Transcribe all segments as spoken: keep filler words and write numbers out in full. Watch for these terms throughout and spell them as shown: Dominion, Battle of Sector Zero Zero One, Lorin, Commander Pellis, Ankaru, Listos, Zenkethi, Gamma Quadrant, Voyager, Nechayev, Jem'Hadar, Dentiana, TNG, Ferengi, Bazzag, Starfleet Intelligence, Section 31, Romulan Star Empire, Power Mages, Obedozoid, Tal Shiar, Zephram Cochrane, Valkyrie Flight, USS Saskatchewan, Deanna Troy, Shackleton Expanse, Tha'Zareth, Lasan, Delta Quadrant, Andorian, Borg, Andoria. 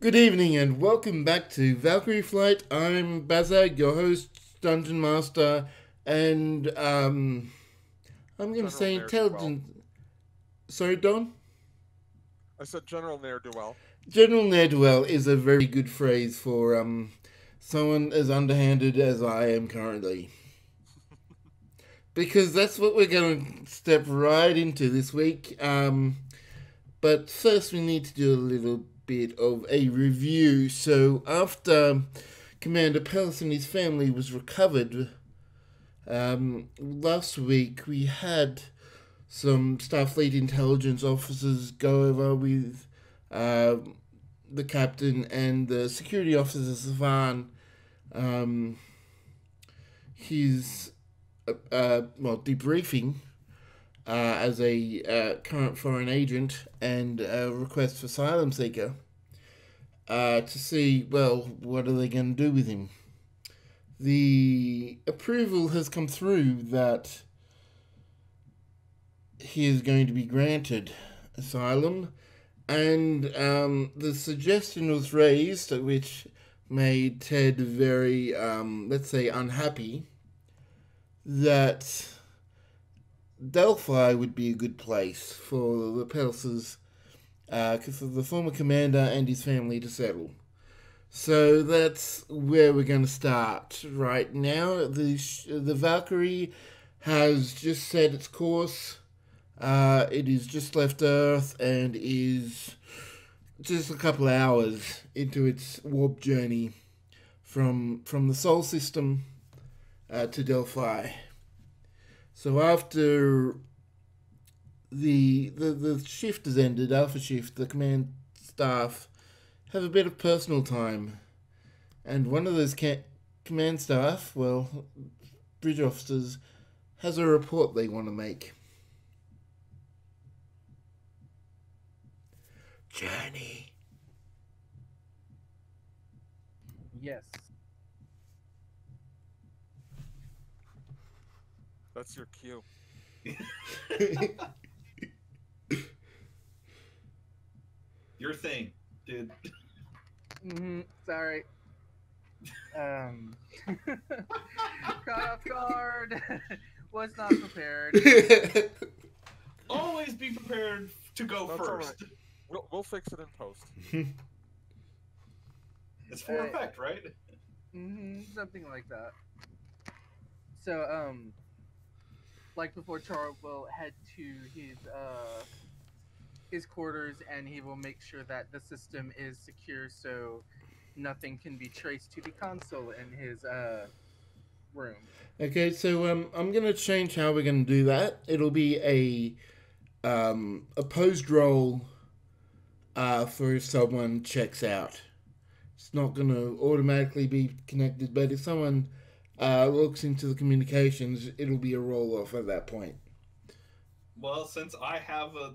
Good evening and welcome back to Valkyrie Flight. I'm Bazzag, your host, Dungeon Master, and um, I'm going to say intelligent. Well. Sorry, Don? I said general ne'er-do-well. General ne'er-do-well is a very good phrase for um, someone as underhanded as I am currently. Because that's what we're going to step right into this week. Um, but first we need to do a little bit of a review. So after Commander Pellis and his family was recovered um, last week, we had some Starfleet Intelligence officers go over with uh, the captain and the security officer Sevan, um, his uh, uh, well debriefing Uh, as a uh, current foreign agent and a request for asylum seeker uh, to see, well, what are they going to do with him? The approval has come through that he is going to be granted asylum, and um, the suggestion was raised, which made Ted very, um, let's say, unhappy, that Delphi would be a good place for the Pellises, uh, of the former commander and his family to settle. So that's where we're going to start right now. The the Valkyrie has just set its course. Uh, it has just left Earth and is just a couple hours into its warp journey from from the Sol system uh, to Delphi. So after the, the the shift has ended, Alpha Shift, the command staff have a bit of personal time. And one of those ca command staff, well, bridge officers, has a report they want to make. Journey. Yes. That's your cue. Your thing, dude. Mm-hmm, sorry. Um, caught off guard. Was not prepared. Always be prepared to go That's first. All right. We'll, we'll fix it in post. It's for right. effect, right? Mm-hmm, something like that. So, um... like before, Taro will head to his uh, his quarters, and he will make sure that the system is secure, so nothing can be traced to the console in his uh, room. Okay, so um, I'm gonna change how we're gonna do that. It'll be a um, opposed roll uh, for if someone checks out. It's not gonna automatically be connected, but if someone Uh, looks into the communications, it'll be a roll-off at that point. Well, since I have a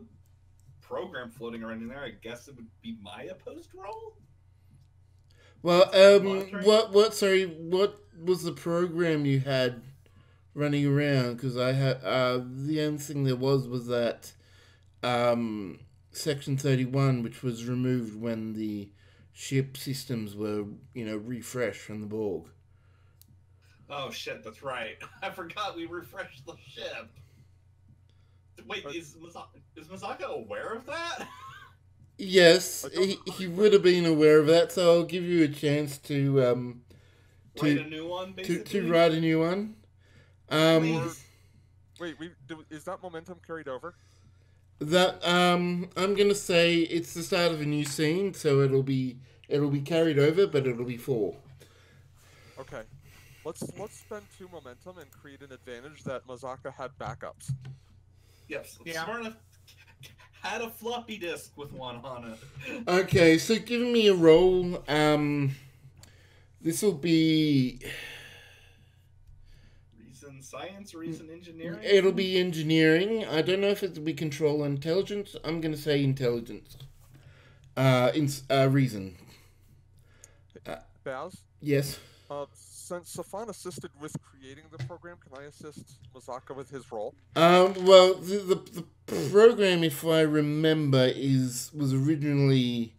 program floating around in there, I guess it would be my opposed roll? Well, um, what, what, sorry, what was the program you had running around? Because I had, uh, the only thing there was was that, um, Section thirty-one, which was removed when the ship systems were, you know, refreshed from the Borg. Oh shit, that's right. I forgot we refreshed the ship. Wait, is Mazaka, is Mazaka aware of that? Yes, he, he would have been aware of that, so I'll give you a chance to um to write a new one, basically? To, to write a new one. Um or, Wait, we do, is that momentum carried over? That um I'm going to say it's the start of a new scene, so it'll be it'll be carried over, but it'll be four. Okay. Let's let's spend two momentum and create an advantage that Mazaka had backups. Yes, yeah. Smart enough had a floppy disk with one on it. Okay, so give me a roll. Um, this will be reason science, reason engineering. It'll be engineering. I don't know if it'll be control or intelligence. I'm gonna say intelligence. Uh, in uh, reason. Uh, Bows? Yes. Uh, Since Safan assisted with creating the program, can I assist Mazaka with his role? Um, well, the, the, the program, if I remember, is was originally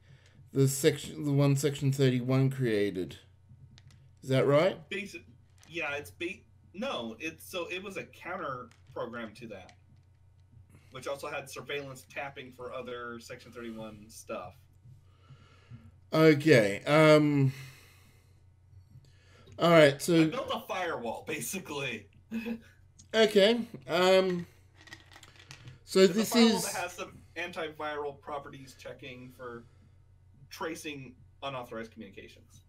the section, the one Section thirty-one created. Is that right? Basi yeah, it's be no, it's so it was a counter program to that, which also had surveillance tapping for other Section thirty-one stuff. Okay. Um. All right. So I built a firewall, basically. Okay. Um. So this the firewall is that has some antiviral properties checking for tracing unauthorized communications.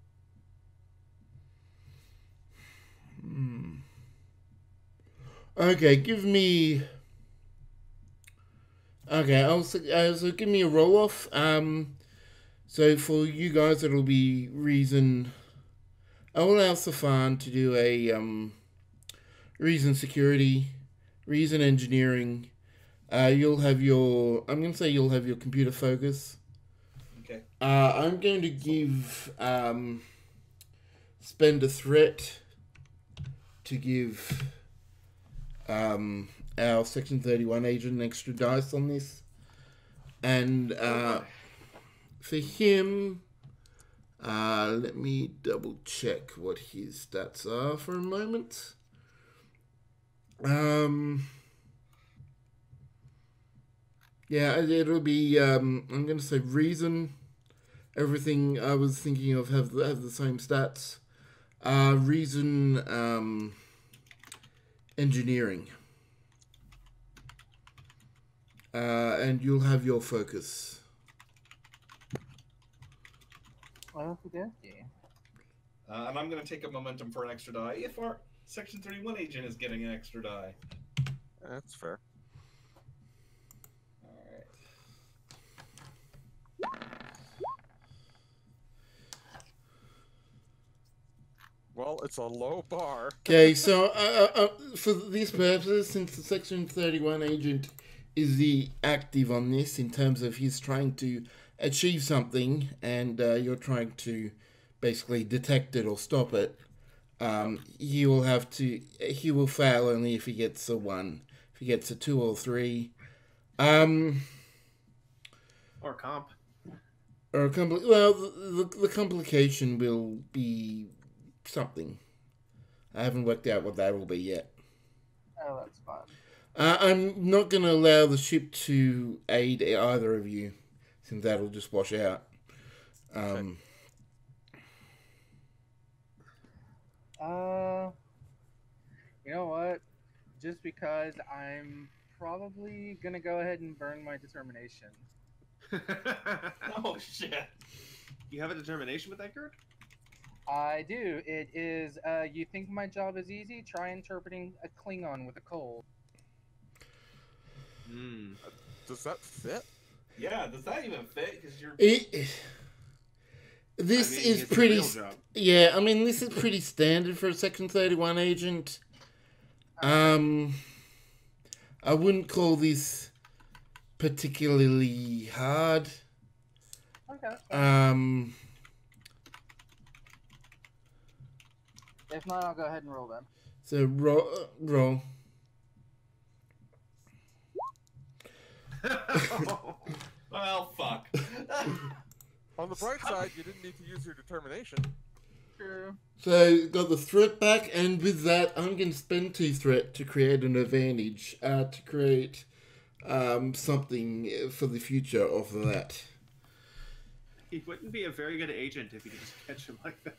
Hmm. Okay. Give me. Okay. I'll uh, so give me a roll off. Um. So for you guys, it'll be reason. I'll allow Safan to do a um, reason security, reason engineering. Uh, you'll have your. I'm going to say you'll have your computer focus. Okay. Uh, I'm going to give um, spend a threat to give um, our Section thirty-one agent an extra dice on this, and. Uh, For him, uh, let me double check what his stats are for a moment. Um, yeah, it'll be, um, I'm going to say reason. Everything I was thinking of have, have the same stats. Uh, reason, um, engineering. Uh, and you'll have your focus. Oh, yeah. Uh, and I'm going to take a momentum for an extra die if our Section thirty-one agent is getting an extra die. That's fair. All right. Well, it's a low bar. Okay, so uh, uh, for these purposes, since the Section thirty-one agent is the active on this in terms of he's trying to achieve something, and uh, you're trying to basically detect it or stop it. Um, he will have to. He will fail only if he gets a one. If he gets a two or three, um, or comp, or a compli Well, the, the the complication will be something. I haven't worked out what that will be yet. Oh, that's fine. Uh, I'm not going to allow the ship to aid either of you. Since that'll just wash out. Um, uh, you know what? Just because I'm probably gonna go ahead and burn my determination. Oh shit! You have a determination with that, Kurt? I do. It is. Uh, you think my job is easy? Try interpreting a Klingon with a cold. Hmm. Does that fit? Yeah, does that even fit? Because you're. It, this I mean, is pretty. Yeah, I mean, this is pretty standard for a Section thirty-one agent. Um, I wouldn't call this particularly hard. Okay. Um. If not, I'll go ahead and roll them. So roll, roll. Well, fuck. On the bright side, you didn't need to use your determination. True. So, got the threat back, and with that, I'm going to spend two threat to create an advantage, uh, to create um, something for the future off of that. He wouldn't be a very good agent if you just catch him like that.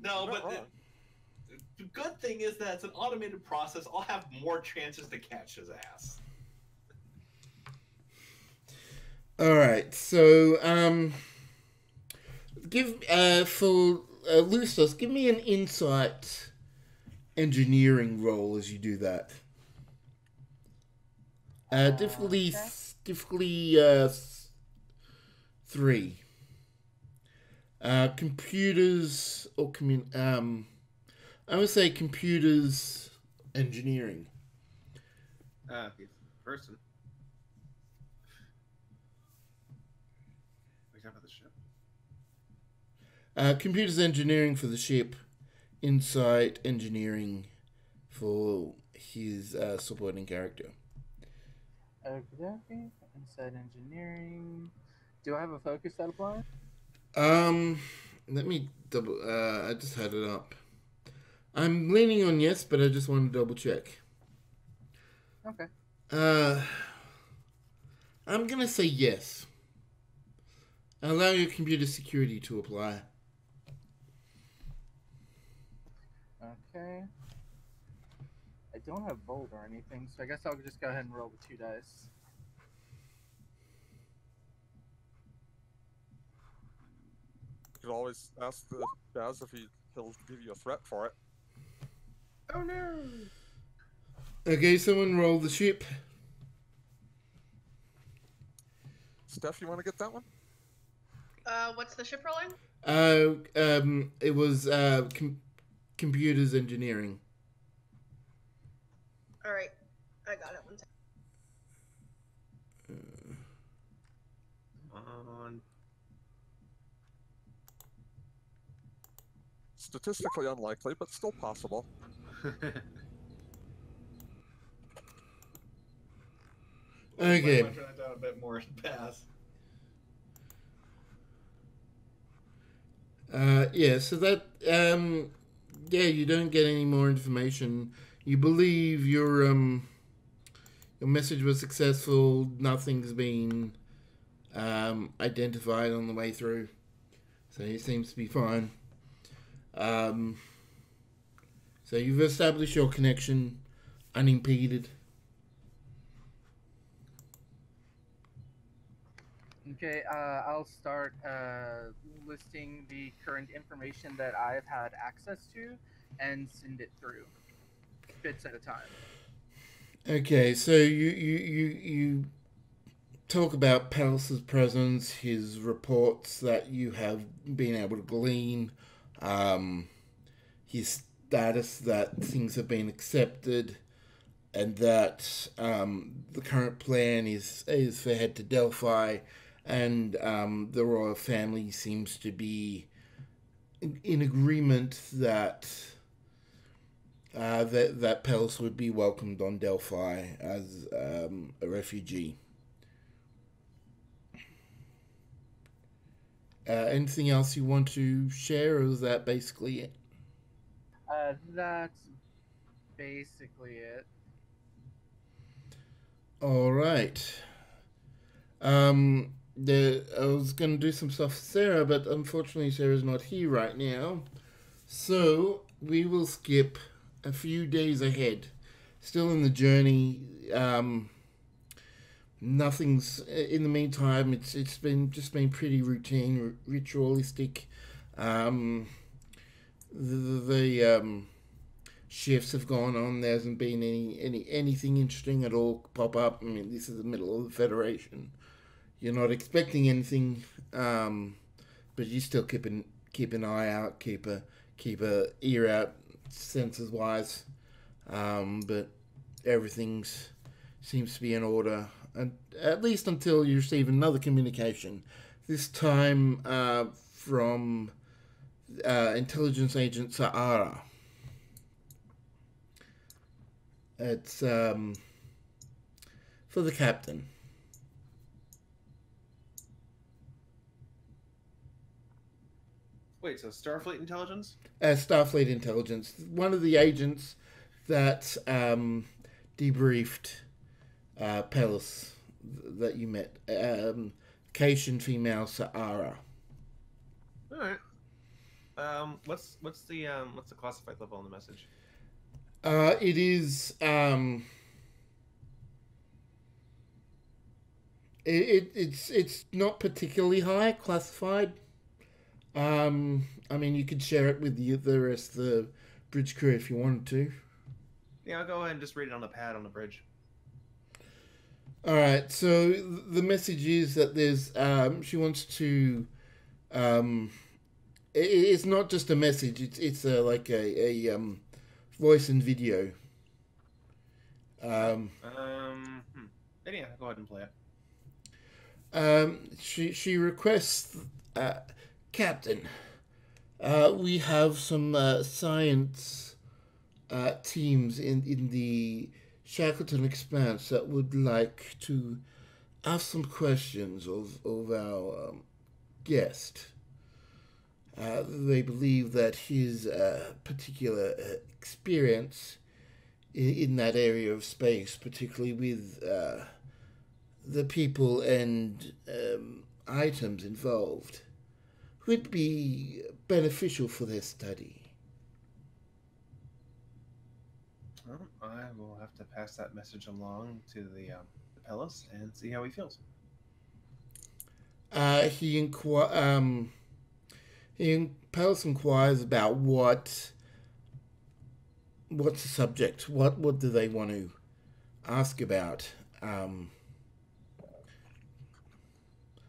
No, but the, the good thing is that it's an automated process. I'll have more chances to catch his ass. All right, so um, give uh, for uh, Lusos, give me an insight engineering role as you do that. Uh, difficulty, uh, okay. difficulty uh, three. Uh, computers or commun. Um, I would say computers engineering. Uh, person. Uh, computers engineering for the ship, insight engineering for his uh, supporting character. Okay, insight engineering. Do I have a focus that applies? Um, let me double. Uh, I just had it up. I'm leaning on yes, but I just want to double check. Okay. Uh, I'm gonna say yes. Allow your computer security to apply. Okay. I don't have bold or anything, so I guess I'll just go ahead and roll the two dice. You can always ask the Baz if he, he'll give you a threat for it. Oh no! Okay, someone roll the ship. Steph, you want to get that one? Uh, what's the ship rolling? Uh, um, it was uh, com computers engineering. All right, I got it. One second. Uh, Come on. Statistically unlikely, but still possible. Okay. I'm trying to down a bit more pass. Uh, yeah, so that, um, yeah, you don't get any more information. You believe your, um, your message was successful. Nothing's been, um, identified on the way through. So he seems to be fine. Um, so you've established your connection unimpeded. Okay, uh, I'll start uh, listing the current information that I've had access to and send it through, bits at a time. Okay, so you, you, you, you talk about Pellis's presence, his reports that you have been able to glean, um, his status that things have been accepted, and that um, the current plan is, is for head to Delphi. And um, the royal family seems to be in, in agreement that, uh, that that Pellis would be welcomed on Delphi as um, a refugee. Uh, anything else you want to share, or is that basically it? Uh, that's basically it. All right. Um... The, I was going to do some stuff for Sarah, but unfortunately Sarah's not here right now. So we will skip a few days ahead. Still in the journey. Um, nothing's... In the meantime, it's it's been just been pretty routine, ritualistic. Um, the the um, shifts have gone on. There hasn't been any, any anything interesting at all pop up. I mean, this is the middle of the Federation. You're not expecting anything, um, but you still keep an keep an eye out, keep a keep a ear out, senses wise. Um, but everything seems to be in order, and at least until you receive another communication. This time uh, from uh, intelligence agent Sa'ara. It's um, for the captain. Wait, so Starfleet Intelligence? Uh, Starfleet Intelligence. One of the agents that um, debriefed uh, Pellis that you met. Um, Cation female Sa'ara. All right. Um, what's what's the um, what's the classified level on the message? Uh, it is. Um, it, it it's it's not particularly high classified. Um, I mean, you could share it with the, the rest of the bridge crew if you wanted to. Yeah, I'll go ahead and just read it on the pad on the bridge. Alright, so the message is that there's, um, she wants to, um, it, it's not just a message, it's, it's a, like a, a, um, voice and video. Um, um, hmm. Anyhow, go ahead and play it. Um, she, she requests, uh, Captain, uh, we have some uh, science uh, teams in, in the Shackleton Expanse that would like to have some questions of, of our um, guest. Uh, they believe that his uh, particular uh, experience in, in that area of space, particularly with uh, the people and um, items involved, would be beneficial for their study. Well, I will have to pass that message along to the, um, the Pellis and see how he feels. Uh, he inquires... Um, He Pellis inquires about what, what's the subject? What what do they want to ask about? Um,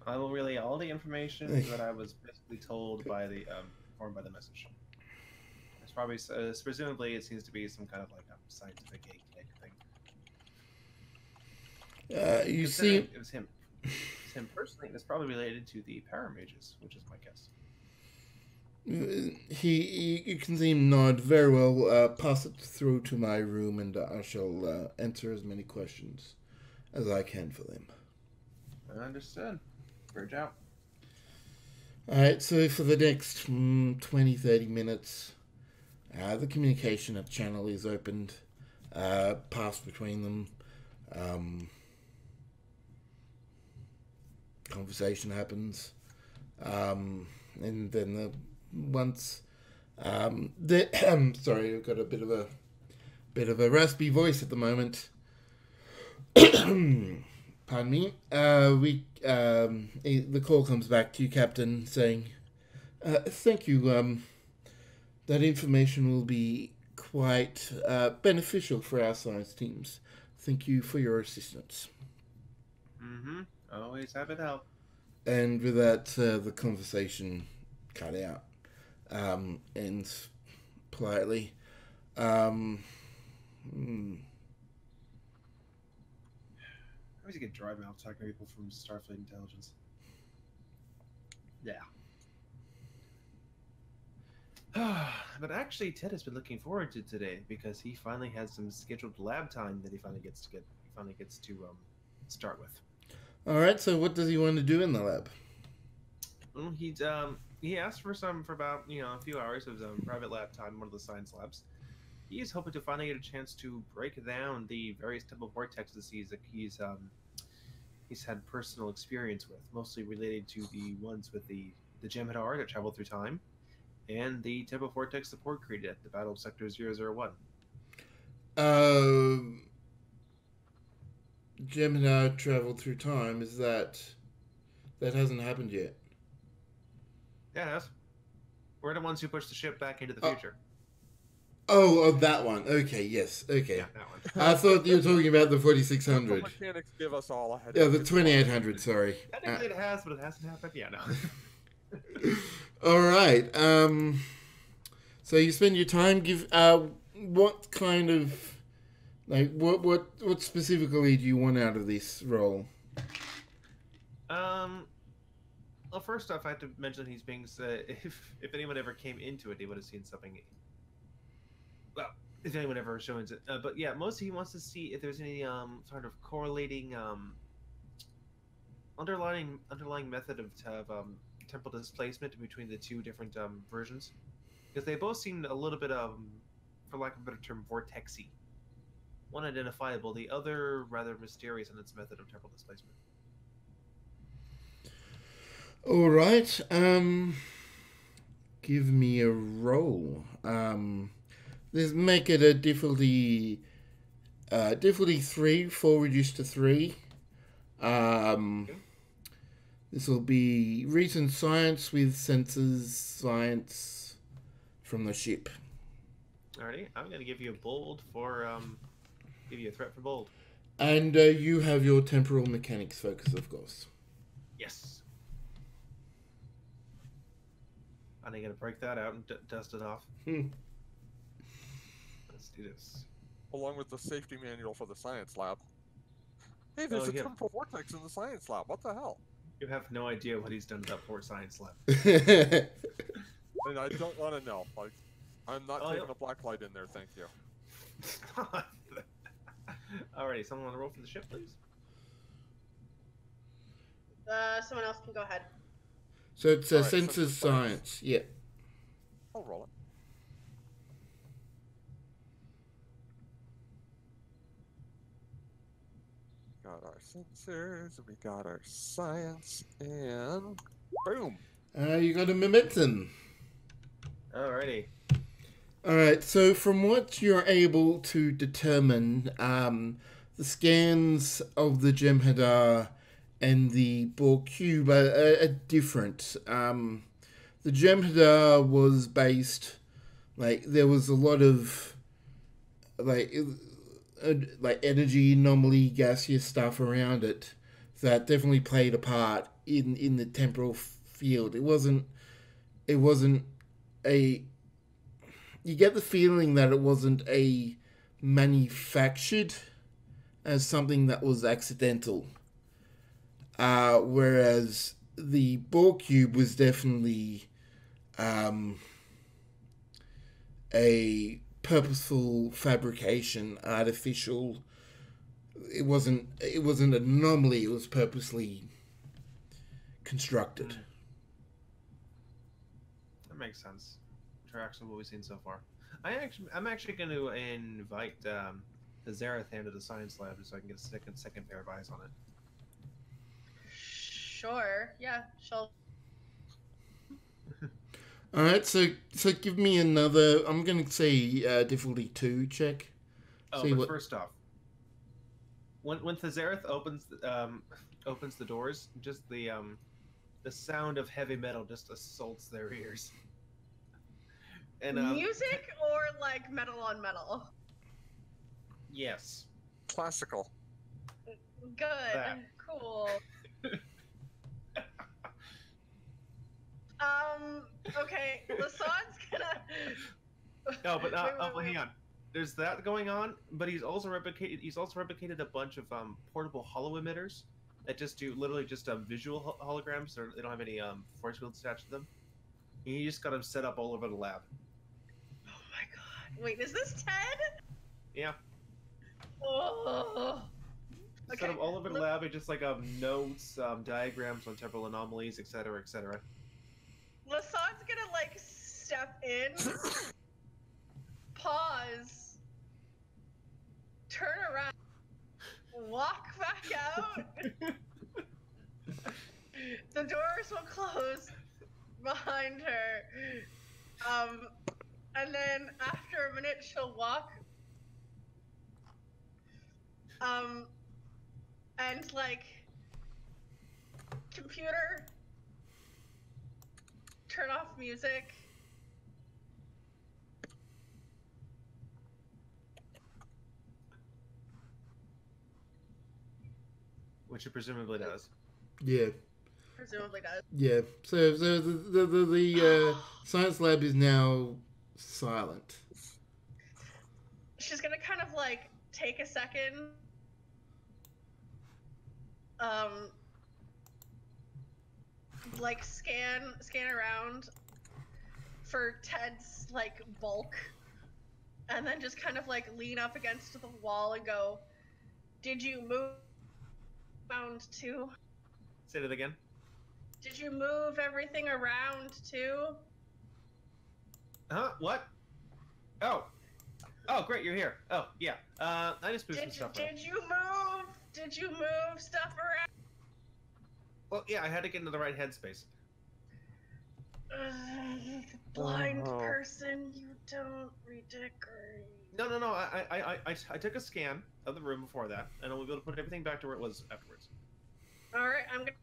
I will relay all the information that I was basically told by the um, informed by the message. It's probably uh, presumably it seems to be some kind of like a scientific egg thing. Uh, you see, it was him. It was him personally. It's probably related to the Power Mages, which is my guess. He, he, you can see him nod. Very well, uh, pass it through to my room and I shall uh, answer as many questions as I can for them. Understood. Bridge out. Alright, so for the next mm, twenty to thirty minutes, uh, the communication channel is opened, uh, passed between them. Um, conversation happens. Um, and then the Once, um, the, um, sorry, I've got a bit of a, bit of a raspy voice at the moment. Pardon me. Uh, we, um, the call comes back to you, Captain, saying, uh, "Thank you. Um, that information will be quite uh, beneficial for our science teams. Thank you for your assistance." Mm-hmm. Always happy to help. And with that, uh, the conversation cut out. Um, and politely, um, hmm. I always get dry mouth talking to people from Starfleet Intelligence. Yeah. But actually, Ted has been looking forward to today because he finally has some scheduled lab time that he finally gets to get, he finally gets to um, start with. All right. So, what does he want to do in the lab? Well, he's um. He asked for some for about, you know, a few hours of um, private lab time, one of the science labs. He is hoping to finally get a chance to break down the various type of vortexes he's he's um he's had personal experience with, mostly related to the ones with the the Jem'Hadar that travel through time, and the type of vortex the Borg created at the Battle of Sector Zero Zero One. Um, Jem'Hadar traveled through time. Is that that hasn't happened yet? Yeah, we're the ones who push the ship back into the oh. future. Oh, oh, that one. Okay, yes, okay. Yeah, that one. I thought you were talking about the forty-six hundred. The mechanics give us all a headache. Yeah, the twenty-eight hundred, sorry. I uh, it has, but it hasn't happened. Yeah, no. All right. Um, so you spend your time, give, uh, what kind of, like, what, what, what specifically do you want out of this role? Um... Well, first off, I have to mention he's being. Uh, if if anyone ever came into it, they would have seen something. Well, if anyone ever shows it, uh, but yeah, mostly he wants to see if there's any um sort of correlating um underlying underlying method of, of um temporal displacement between the two different um versions, because they both seemed a little bit um for lack of a better term vortexy. One identifiable, the other rather mysterious in its method of temporal displacement. All right, um, give me a roll. Um, let's make it a difficulty, uh, difficulty three, four reduced to three. Um, okay. This will be recent science with sensors, science from the ship. Alrighty, I'm going to give you a bold for, um, give you a threat for bold. And uh, you have your temporal mechanics focus, of course. Yes. I'm gonna break that out and d dust it off. Hmm. Let's do this. Along with the safety manual for the science lab. Hey, there's oh, a yeah. temporal vortex in the science lab. What the hell? You have no idea what he's done to that poor science lab. And I don't want to know. Like, I'm not oh, taking yeah. a black light in there, thank you. Alrighty, someone want to roll for the ship, please? Uh, someone else can go ahead. So it's uh, right, sensors so science. Yeah. I'll roll it. Got our sensors, we got our science, and boom! Uh, you got a momentum. Alrighty. Alright, so from what you're able to determine, um, the scans of the Jem'Hadar and the Borg Cube are, are, are different. Um, the Jem'Hadar was based, like, there was a lot of, like... It, like energy anomaly, gaseous stuff around it that definitely played a part in in the temporal field. It wasn't it wasn't a you get the feeling that it wasn't a manufactured as something that was accidental, uh whereas the Borg Cube was definitely um a purposeful fabrication, artificial. It wasn't. It wasn't an anomaly. It was purposely constructed. That makes sense. Tracks of what we've seen so far. I actually, I'm actually going to invite um, the Thareth into the science lab so I can get a second, second pair of eyes on it. Sure. Yeah. She'll. All right, so so give me another. I'm going to say uh, difficulty two check. Oh, see but what... first off, when when Tha'Zareth opens the, um opens the doors, just the um the sound of heavy metal just assaults their ears. And um, music or like metal on metal. Yes, classical. Good, that. Cool. Um, okay, Lasan's gonna... No, but uh, wait, wait, oh, wait. Hang on. There's that going on, but he's also replicated He's also replicated a bunch of um, portable hollow emitters that just do literally just um, visual holograms. They're, they don't have any um, force fields attached to them. And you just got them set up all over the lab. Oh my god. Wait, is this Ted? Yeah. Oh... Set okay. them all over the lab and just like um, notes, um, diagrams on temporal anomalies, et cetera, et cetera. Lasan's gonna like step in, pause, turn around, walk back out. The doors will close behind her. Um, and then after a minute, she'll walk. Um, and like, computer. Turn off music. Which it presumably does. Yeah. Presumably does. Yeah. So, so the the, the, the uh, science lab is now silent. She's gonna kind of like take a second. Um. Like scan, scan around for Ted's like bulk, and then just kind of like lean up against the wall and go, "Did you move around too?" Say that again. Did you move everything around too? Huh? What? Oh, oh, great, you're here. Oh, yeah. Uh, I just moved did some you, stuff. Did around. you move? Did you move stuff around? Well, yeah, I had to get into the right headspace. Uh, blind oh, no. person, you don't redecorate. No, no, no. I, I, I, I took a scan of the room before that, and I'll be able to put everything back to where it was afterwards. All right, I'm gonna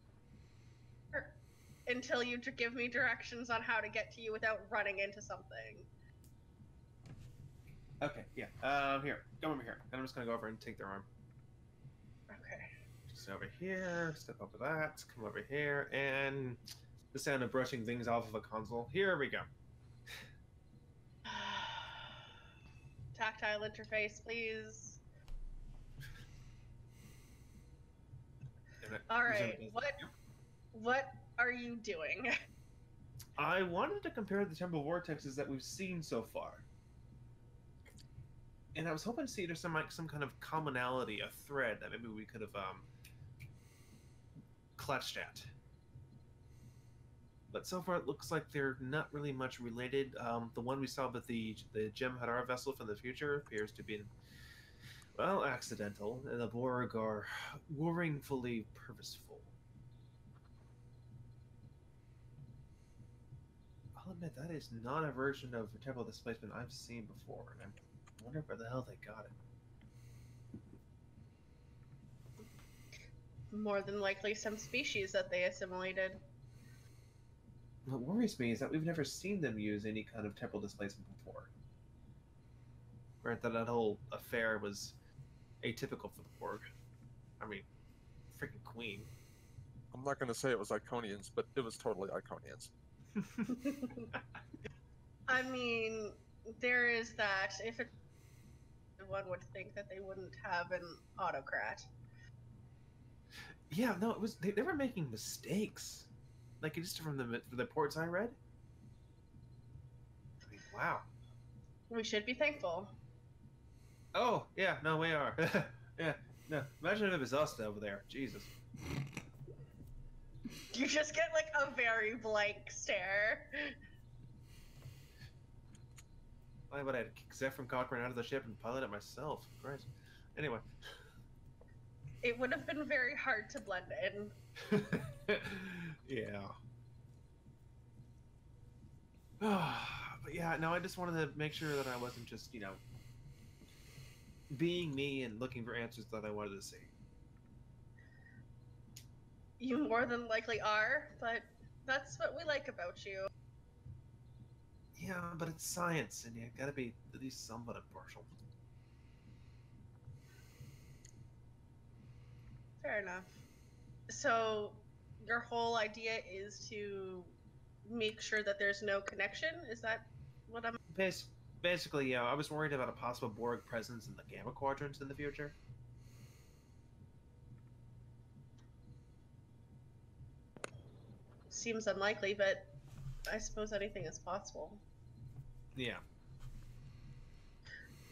until you give me directions on how to get to you without running into something. Okay, yeah. Um, here, come over here, and I'm just gonna go over and take their arm. Okay. Over here, step over that, come over here, and the sound of brushing things off of a console. Here we go. Tactile interface, please. All right, what, what are you doing? I wanted to compare the temporal vortexes that we've seen so far. And I was hoping to see there's some, like, some kind of commonality, a thread that maybe we could have um, clutched at. But so far, it looks like they're not really much related. Um, the one we saw with the the Jem'Hadar vessel from the future appears to be, well, accidental, and the Borg are worryingly purposeful. I'll admit that is not a version of temporal displacement I've seen before, and I wonder where the hell they got it. More than likely, some species that they assimilated. What worries me is that we've never seen them use any kind of temporal displacement before. Right, that that whole affair was atypical for the Borg. I mean, freaking Queen. I'm not going to say it was Iconians, but it was totally Iconians. I mean, there is that. If it, one would think that they wouldn't have an autocrat. Yeah, no, it was they, they were making mistakes. Like just from the from the reports I read. I mean, wow. We should be thankful. Oh yeah, no, we are. Yeah, no. Imagine if it was us over there. Jesus. You just get, like, a very blank stare. Why would I kick Zephram Cochrane out of the ship and pilot it myself? Christ. Anyway. It would have been very hard to blend in. Yeah. But yeah, no, I just wanted to make sure that I wasn't just, you know, being me and looking for answers that I wanted to see. You more than likely are, but that's what we like about you. Yeah, but it's science, and you gotta be at least somewhat impartial. Fair enough. So, your whole idea is to make sure that there's no connection? Is that what I'm... Bas- basically, yeah. I was worried about a possible Borg presence in the Gamma Quadrant in the future. Seems unlikely, but I suppose anything is possible. Yeah.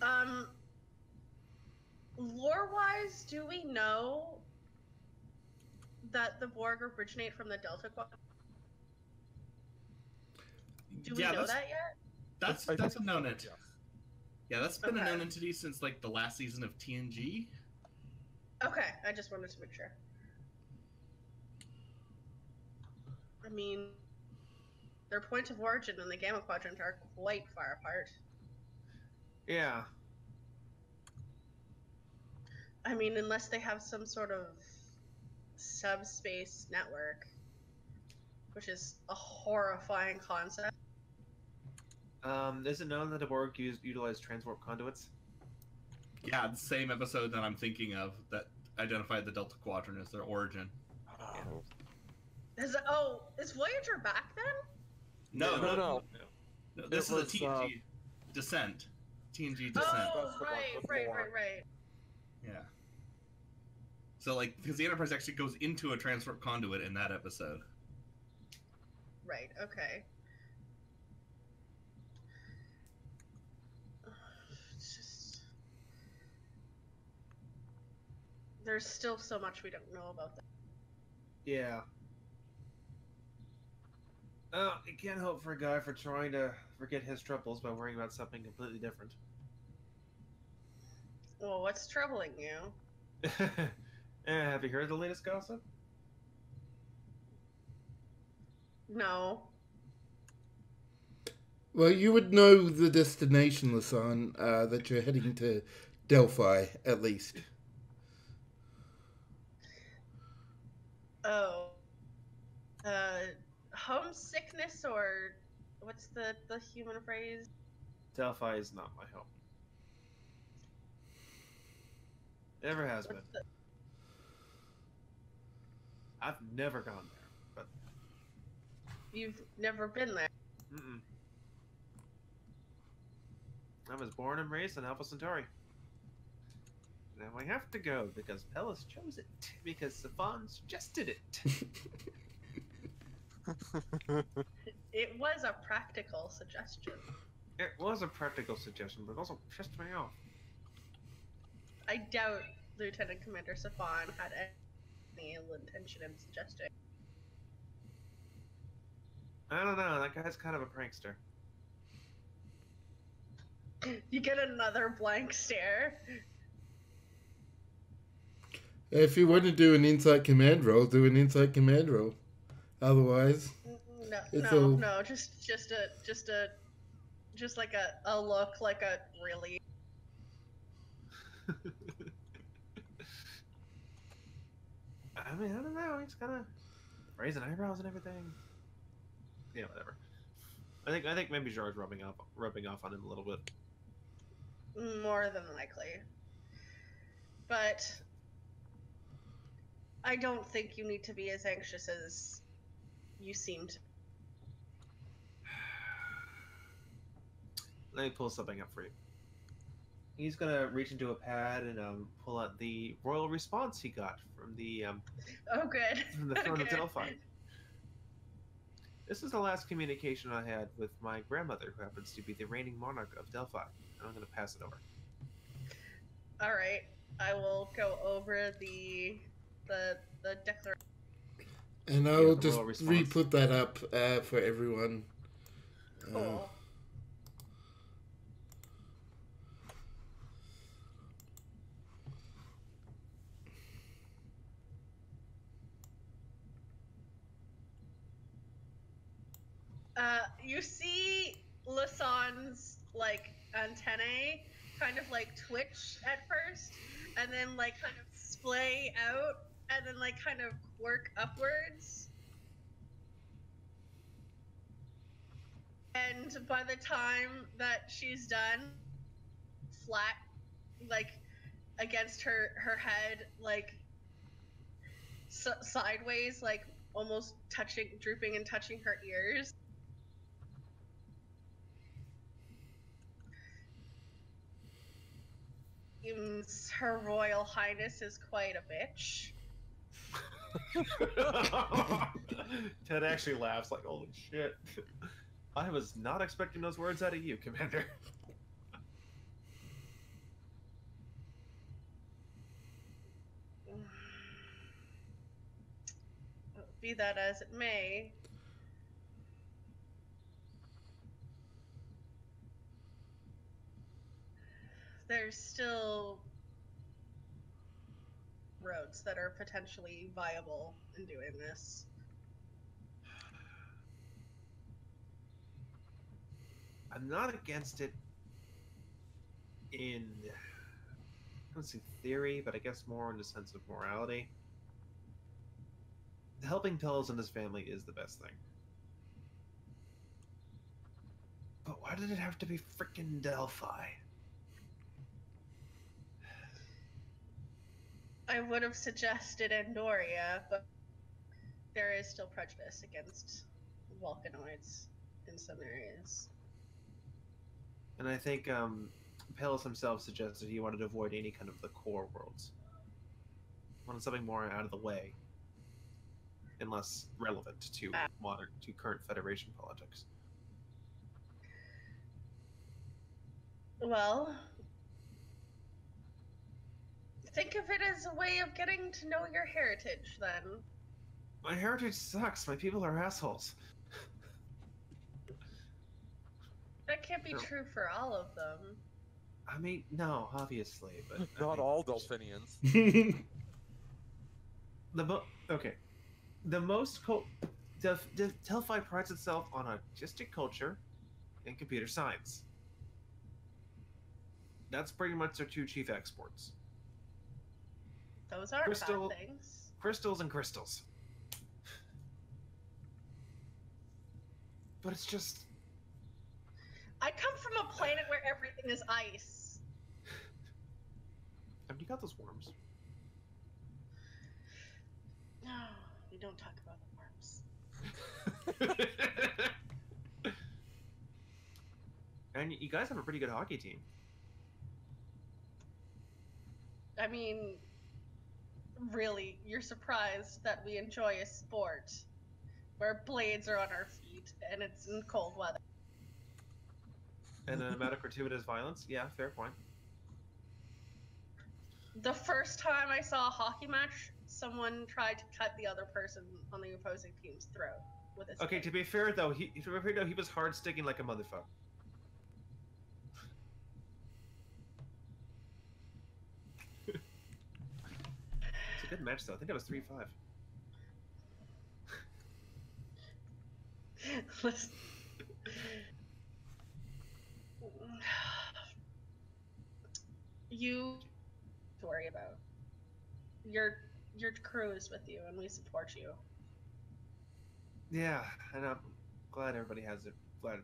Um, lore-wise, do we know that the Borg originate from the Delta Quadrant? Do we yeah, know that yet? That's that's, that's a known entity. Yeah, that's been okay. a known entity since like the last season of T N G. Okay, I just wanted to make sure. I mean, their points of origin and the Gamma Quadrant are quite far apart. Yeah. I mean, unless they have some sort of subspace network, which is a horrifying concept. Um, is it known that the Borg used utilized transport conduits? Yeah, the same episode that I'm thinking of that identified the Delta Quadrant as their origin. Oh. Yeah. Is it, oh, is Voyager back then? No, no, no. no. no. no this it is was, a T N G uh, descent. T N G descent. Oh, right, right, right, right. Yeah. So, like, because the Enterprise actually goes into a transport conduit in that episode. Right, okay. It's just... There's still so much we don't know about that. Yeah. Oh, you can't hope for a guy for trying to forget his troubles by worrying about something completely different. Well, what's troubling you? uh, have you heard the latest gossip? No. Well, you would know the destination, Lasan, uh, that you're heading to Delphi, at least. Oh. Uh... Homesickness, or what's the, the human phrase? Delphi is not my home. Never has what's been. The... I've never gone there. But you've never been there? Mm-mm. I was born and raised in Alpha Centauri. Now I have to go because Pellis chose it. Because Safan suggested it. It was a practical suggestion. It was a practical suggestion, but it also pissed me off. I doubt Lieutenant Commander Safan had any the ill intention I'm suggesting. I don't know. That guy's kind of a prankster. You get another blank stare. If you want to do an inside command roll, do an inside command roll. Otherwise, no, it's no, all... no, just, just a, just a, just like a, a look, like a really. I mean, I don't know. He's kind of raising eyebrows and everything. Yeah, whatever. I think I think maybe George rubbing off rubbing off on him a little bit. More than likely. But I don't think you need to be as anxious as you seemed. Let me pull something up for you. He's gonna reach into a pad and um, pull out the royal response he got from the um, oh good from the throne okay. of Delphi. This is the last communication I had with my grandmother, who happens to be the reigning monarch of Delphi. And I'm going to pass it over. All right, I will go over the the the declaration. And I will just re-put that up uh, for everyone. Cool. Uh, Uh, you see Lasan's, like, antennae kind of, like, twitch at first, and then, like, kind of splay out, and then, like, kind of work upwards. And by the time that she's done, flat, like, against her, her head, like, s sideways, like, almost touching, drooping and touching her ears. Her Royal Highness is quite a bitch. Ted actually laughs like, holy shit. I was not expecting those words out of you, Commander. Be that as it may, there's still roads that are potentially viable in doing this. I'm not against it in, I don't say theory, but I guess more in the sense of morality. Helping Pellis and his family is the best thing. But why did it have to be frickin' Delphi? I would have suggested Andoria, but there is still prejudice against Vulcanoids in some areas. And I think um, Pellis himself suggested he wanted to avoid any kind of the core worlds. Wanted something more out of the way, and less relevant to uh, modern, to current Federation politics. Well. Think of it as a way of getting to know your heritage, then. My heritage sucks. My people are assholes. That can't be no. true for all of them. I mean, no, obviously, but... Not I mean, all Dolphinians. the mo Okay. The most... Co De De Delphi prides itself on artistic culture and computer science. That's pretty much their two chief exports. Those are Crystal, bad things. Crystals and crystals. But it's just... I come from a planet where everything is ice. Have you got those worms? No, we don't talk about the worms. And you guys have a pretty good hockey team. I mean... Really, you're surprised that we enjoy a sport where blades are on our feet and it's in cold weather. And an amount of gratuitous violence? Yeah, fair point. The first time I saw a hockey match, someone tried to cut the other person on the opposing team's throat with a stick. Okay, to be fair though, he to be fair though, he was hard sticking like a motherfucker. It's a good match though. I think that was three five. Listen. You to worry about. Your your crew is with you and we support you. Yeah, and I'm glad everybody has it. Glad,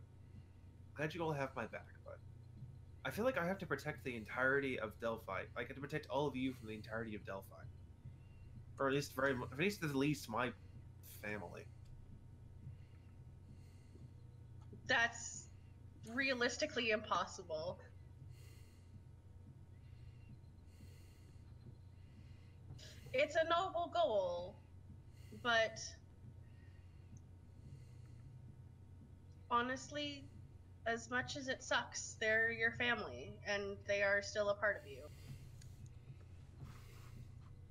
glad you all have my back, but I feel like I have to protect the entirety of Delphi. I have to protect all of you from the entirety of Delphi. Or at least very much, at least at least my family. That's realistically impossible. It's a noble goal, but honestly, as much as it sucks, they're your family, and they are still a part of you.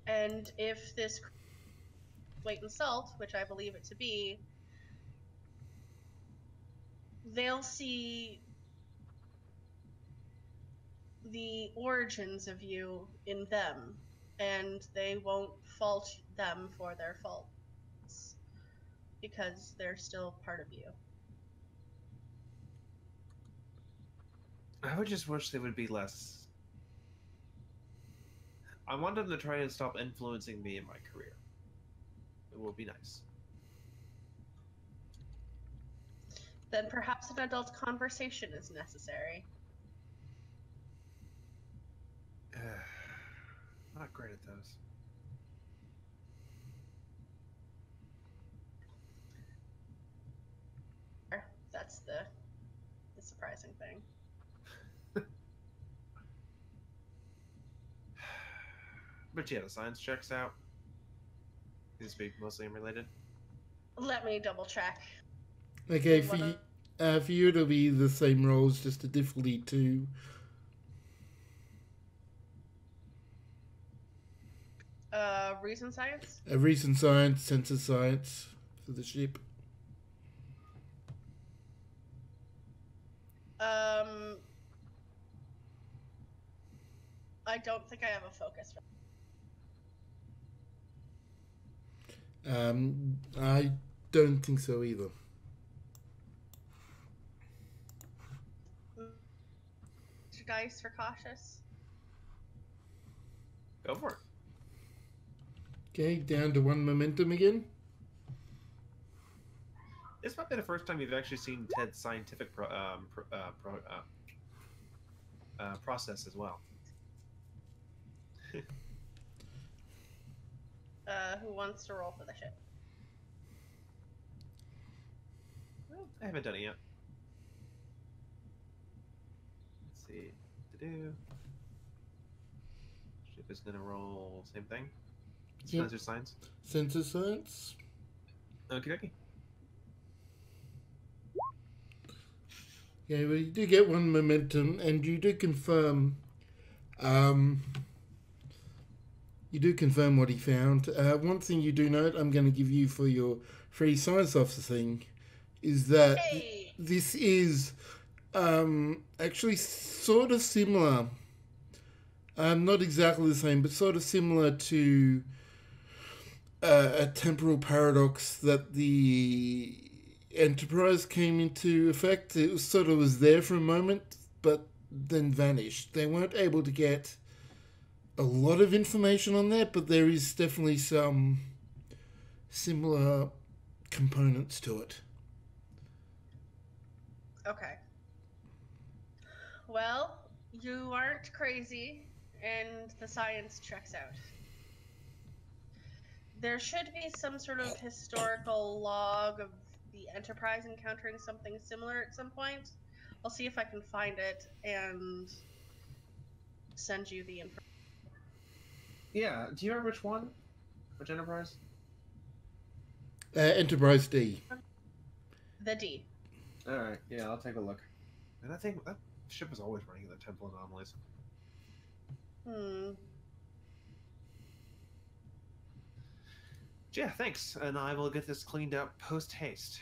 And if this weight and salt, which I believe it to be, they'll see the origins of you in them, and they won't fault them for their faults because they're still part of you. I would just wish they would be less. I want them to try and stop influencing me in my career. It will be nice. Then perhaps an adult conversation is necessary. Uh, not great at those. That's the, the surprising thing. But yeah, the science checks out. These be mostly unrelated. Let me double check. Okay, for you, uh, for you to be the same roles, just a difficulty two. Uh, reason science? Uh, reason science, sensor science for the ship. Um, I don't think I have a focus. Um, I don't think so either. Dice for cautious. Go for it. Okay, down to one momentum again. This might be the first time you've actually seen Ted's scientific pro, um, pro, uh, pro, uh, uh, process as well. uh, who wants to roll for the ship? Well, I haven't done it yet. See to do. Ship is gonna roll same thing. Yep. Sensor science. Sensor science. Okay, okay. Yeah, well, you do get one momentum, and you do confirm. Um, you do confirm what he found. Uh, one thing you do note, I'm going to give you for your free science officer thing, is that hey. th this is. Um, actually sort of similar, um, not exactly the same, but sort of similar to uh, a temporal paradox that the Enterprise came into effect. It was sort of was there for a moment, but then vanished. They weren't able to get a lot of information on that, but there is definitely some similar components to it. Okay. Well, you aren't crazy, and the science checks out. There should be some sort of historical log of the Enterprise encountering something similar at some point. I'll see if I can find it and send you the information. Yeah, do you remember which one? Which Enterprise? Uh, Enterprise D. The D. Alright, yeah, I'll take a look. And I think... That ship is always running into temporal anomalies. Hmm. Yeah, thanks, and I will get this cleaned up post-haste.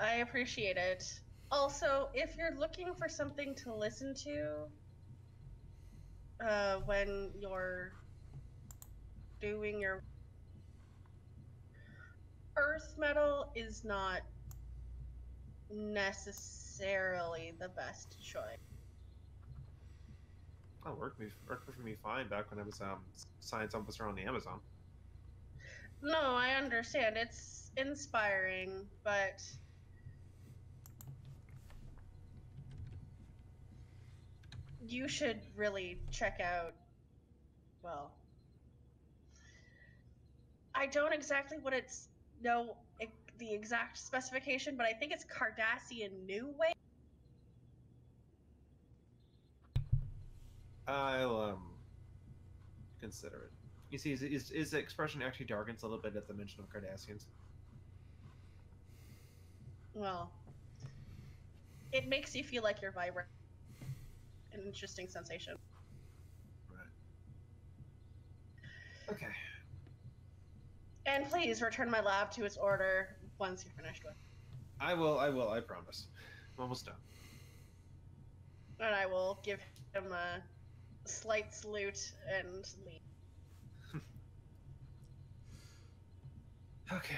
I appreciate it. Also, if you're looking for something to listen to uh, when you're doing your... Earth metal is not necessarily the best choice. Oh, worked worked for me fine back when I was a um, science officer on the Amazon. No, I understand. It's inspiring, but... you should really check out, well, I don't exactly what it's, know it, the exact specification, but I think it's Cardassian New Wave. I'll, um, consider it. You see, his, his expression actually darkens a little bit at the mention of Cardassians. Well, it makes you feel like you're vibrant. An interesting sensation. Right. Okay. And please return my lab to its order once you're finished with. I will, I will, I promise. I'm almost done. And I will give him a slight salute and leave. Okay.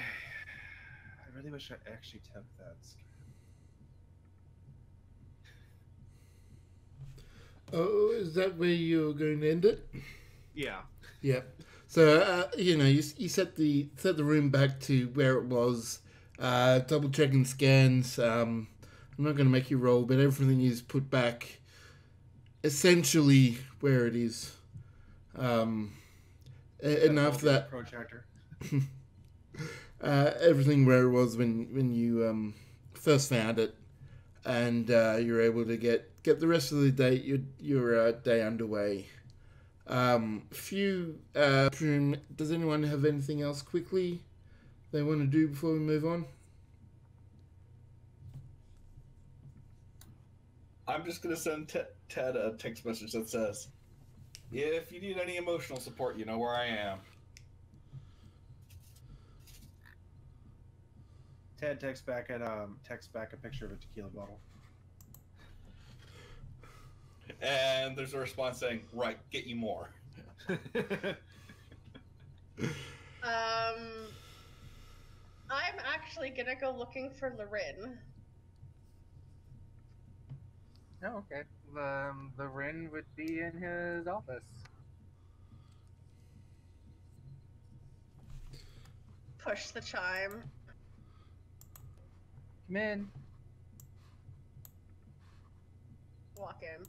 I really wish I actually took that scan. Oh, is that where you're going to end it? Yeah. Yeah. So, uh, you know, you, you set the set the room back to where it was, uh, double-checking scans. Um, I'm not going to make you roll, but everything is put back essentially where it is. Um, and after that... Projector. uh, everything where it was when, when you um, first found it. And uh, you're able to get, get the rest of the day your your uh, day underway. Um, few uh, does anyone have anything else quickly they want to do before we move on? I'm just gonna send Ted a text message that says, "If you need any emotional support, you know where I am." Ted texts back at um texts back a picture of a tequila bottle. And there's a response saying, "Right, get you more." um, I'm actually gonna go looking for Lorin. Oh, okay. Um, Lorin would be in his office. Push the chime. Come in. Walk in.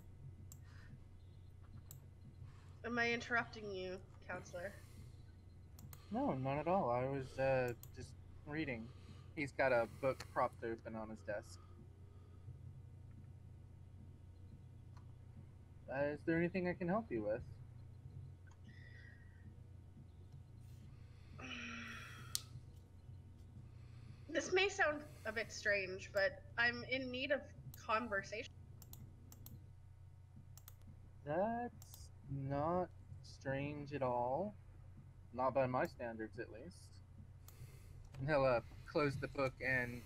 Am I interrupting you, counselor? No, not at all. I was uh, just reading. He's got a book propped open on his desk. Uh, is there anything I can help you with? This may sound a bit strange, but I'm in need of conversation. That's not strange at all. Not by my standards, at least. And he'll uh, close the book and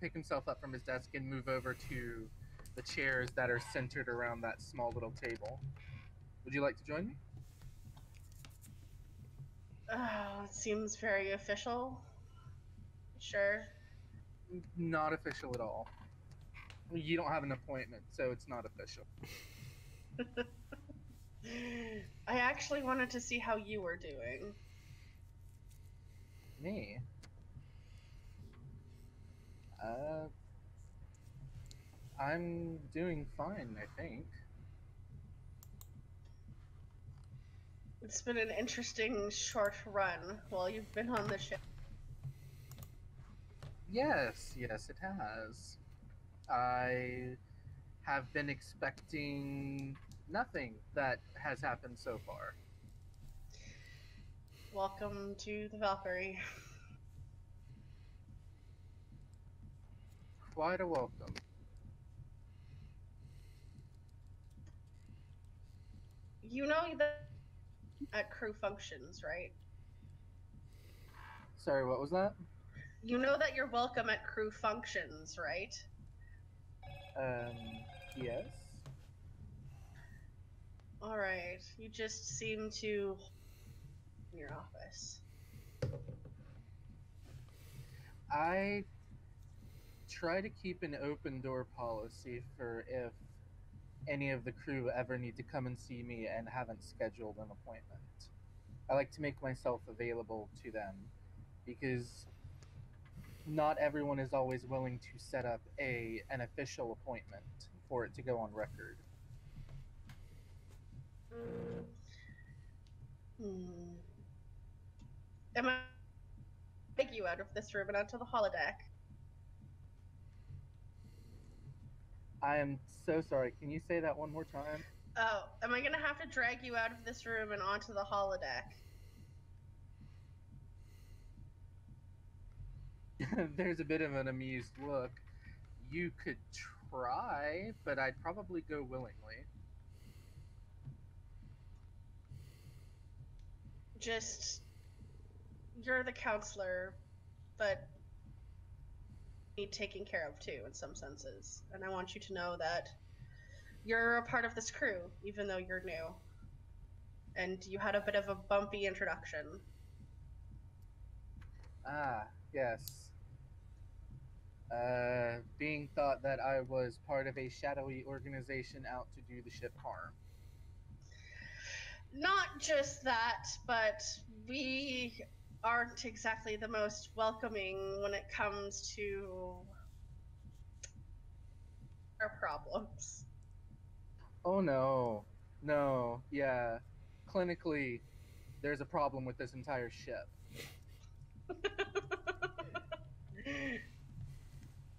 pick himself up from his desk and move over to the chairs that are centered around that small little table. Would you like to join me? Oh, it seems very official. Sure. Not official at all. You don't have an appointment, so it's not official. I actually wanted to see how you were doing. Me? Uh, I'm doing fine, I think. It's been an interesting short run while you've been on the ship. Yes, yes, it has. I have been expecting nothing that has happened so far. Welcome to the Valkyrie. Quite a welcome. You know that at crew functions, right? Sorry, what was that? You know that you're welcome at crew functions, right? Um, yes. All right. You just seem to in your office. I try to keep an open door policy for if any of the crew ever need to come and see me and haven't scheduled an appointment. I like to make myself available to them because not everyone is always willing to set up a an official appointment for it to go on record. Mm. Hmm. Am I take you out of this room and onto the holodeck? I am so sorry. Can you say that one more time? Oh, am I gonna have to drag you out of this room and onto the holodeck? There's a bit of an amused look. You could try, but I'd probably go willingly. Just, you're the counselor, but be taken care of too in some senses. And I want you to know that you're a part of this crew, even though you're new. And you had a bit of a bumpy introduction. Ah, yes. Uh, being thought that I was part of a shadowy organization out to do the ship harm. Not just that, but we aren't exactly the most welcoming when it comes to our problems. Oh no, no, yeah. Clinically, there's a problem with this entire ship.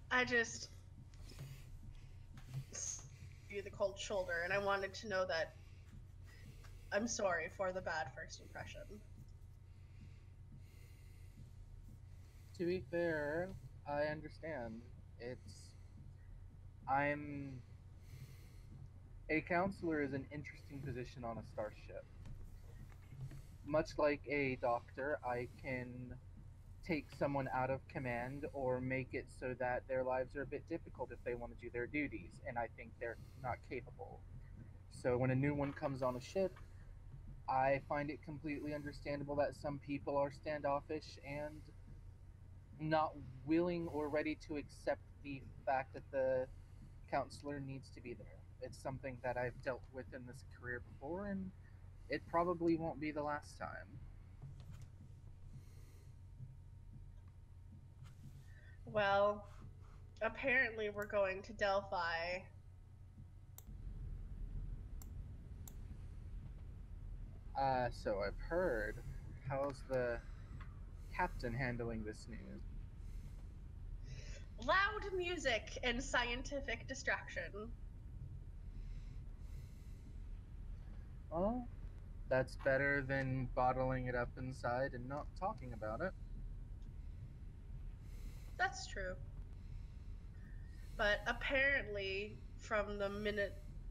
I just gave you the cold shoulder, and I wanted to know that I'm sorry for the bad first impression. To be fair, I understand. It's... I'm... A counselor is an interesting position on a starship. Much like a doctor, I can take someone out of command or make it so that their lives are a bit difficult if they want to do their duties, and I think they're not capable. So when a new one comes on a ship, I find it completely understandable that some people are standoffish and not willing or ready to accept the fact that the counselor needs to be there. It's something that I've dealt with in this career before, and it probably won't be the last time. Well, apparently we're going to Delphi. Uh, so I've heard. How's the captain handling this news? Loud music and scientific distraction. Well, that's better than bottling it up inside and not talking about it. That's true. But apparently, from the mini-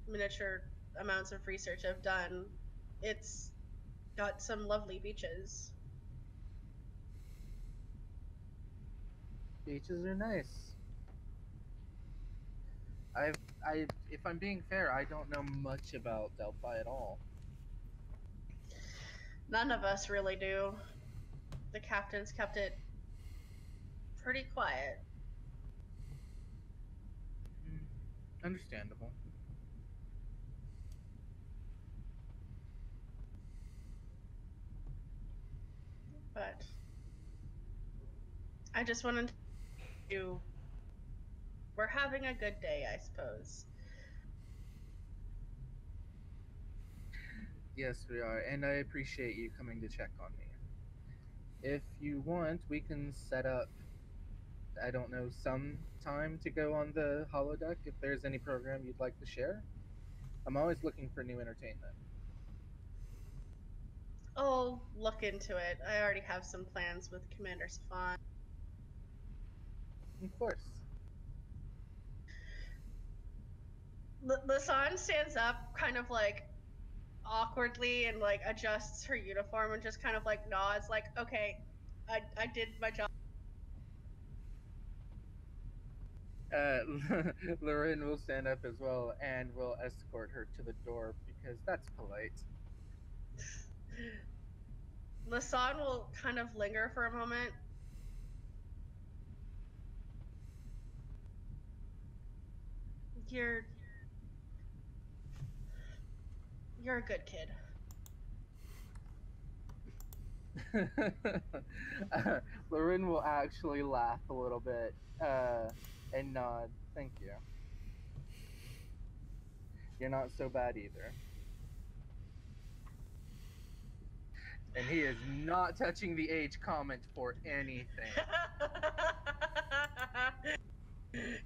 miniature amounts of research I've done, it's got some lovely beaches. Beaches are nice. I've, I, if I'm being fair, I don't know much about Delphi at all. None of us really do. The captain's kept it pretty quiet. Understandable. But I just wanted to... We're having a good day, I suppose. Yes, we are, and I appreciate you coming to check on me. If you want, we can set up, I don't know, some time to go on the holodeck if there's any program you'd like to share. I'm always looking for new entertainment. I'll look into it. I already have some plans with Commander Safan. Of course. Lasan stands up, kind of like awkwardly, and like adjusts her uniform and just kind of like nods like, okay, I, I did my job. Uh, Lorin will stand up as well and will escort her to the door because that's polite. Lasan will kind of linger for a moment. You're... You're a good kid. uh, Lorin will actually laugh a little bit uh, and nod. Thank you. You're not so bad either. And he is not touching the age comment for anything.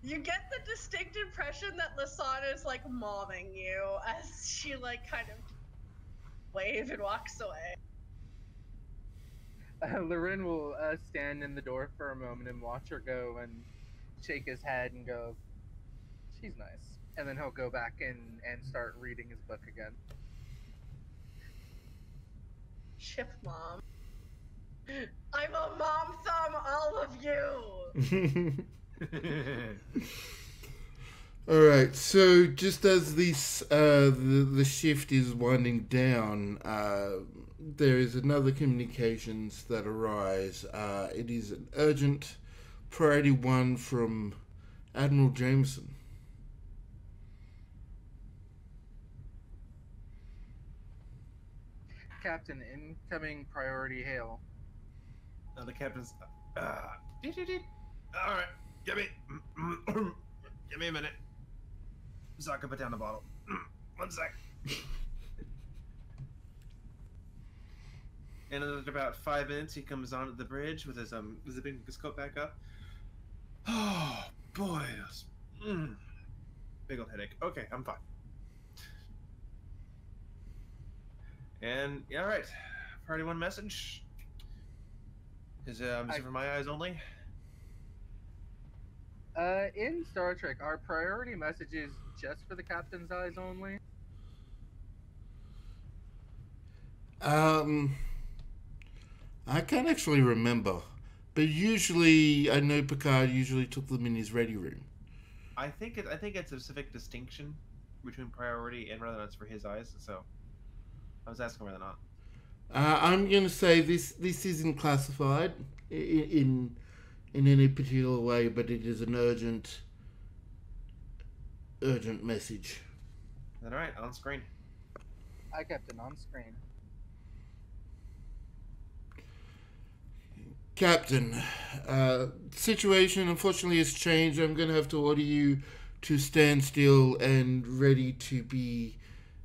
You get the distinct impression that Lasan is like momming you as she like kind of waves and walks away. Uh, Lorin will uh, stand in the door for a moment and watch her go and shake his head and go, she's nice. And then he'll go back and, and start reading his book again. Ship mom. I'm a mom thumb, all of you! All right, so just as this uh, the, the shift is winding down, uh, there is another communications that arise. Uh, it is an urgent priority one from Admiral Jameson. Captain, incoming priority hail. Uh, the captain's... Uh, did, did, did. All right. Give me, give me a minute. Mazaka, put down the bottle. One sec. And in about five minutes, he comes onto the bridge with his um, zipping his coat back up. Oh boy, mm. Big old headache. Okay, I'm fine. And yeah, all right. Priority one message. Is um, is it for my eyes only? Uh, in Star Trek, our priority message is just for the captain's eyes only. Um, I can't actually remember, but usually I know Picard usually took them in his ready room. I think it, I think it's a specific distinction between priority and whether or not it's for his eyes. So I was asking whether or not. Uh, I'm gonna say this. This isn't classified in. in in any particular way, but it is an urgent, urgent message. All right, on screen. I kept it on screen. Captain, uh, situation unfortunately has changed. I'm going to have to order you to stand still and ready to be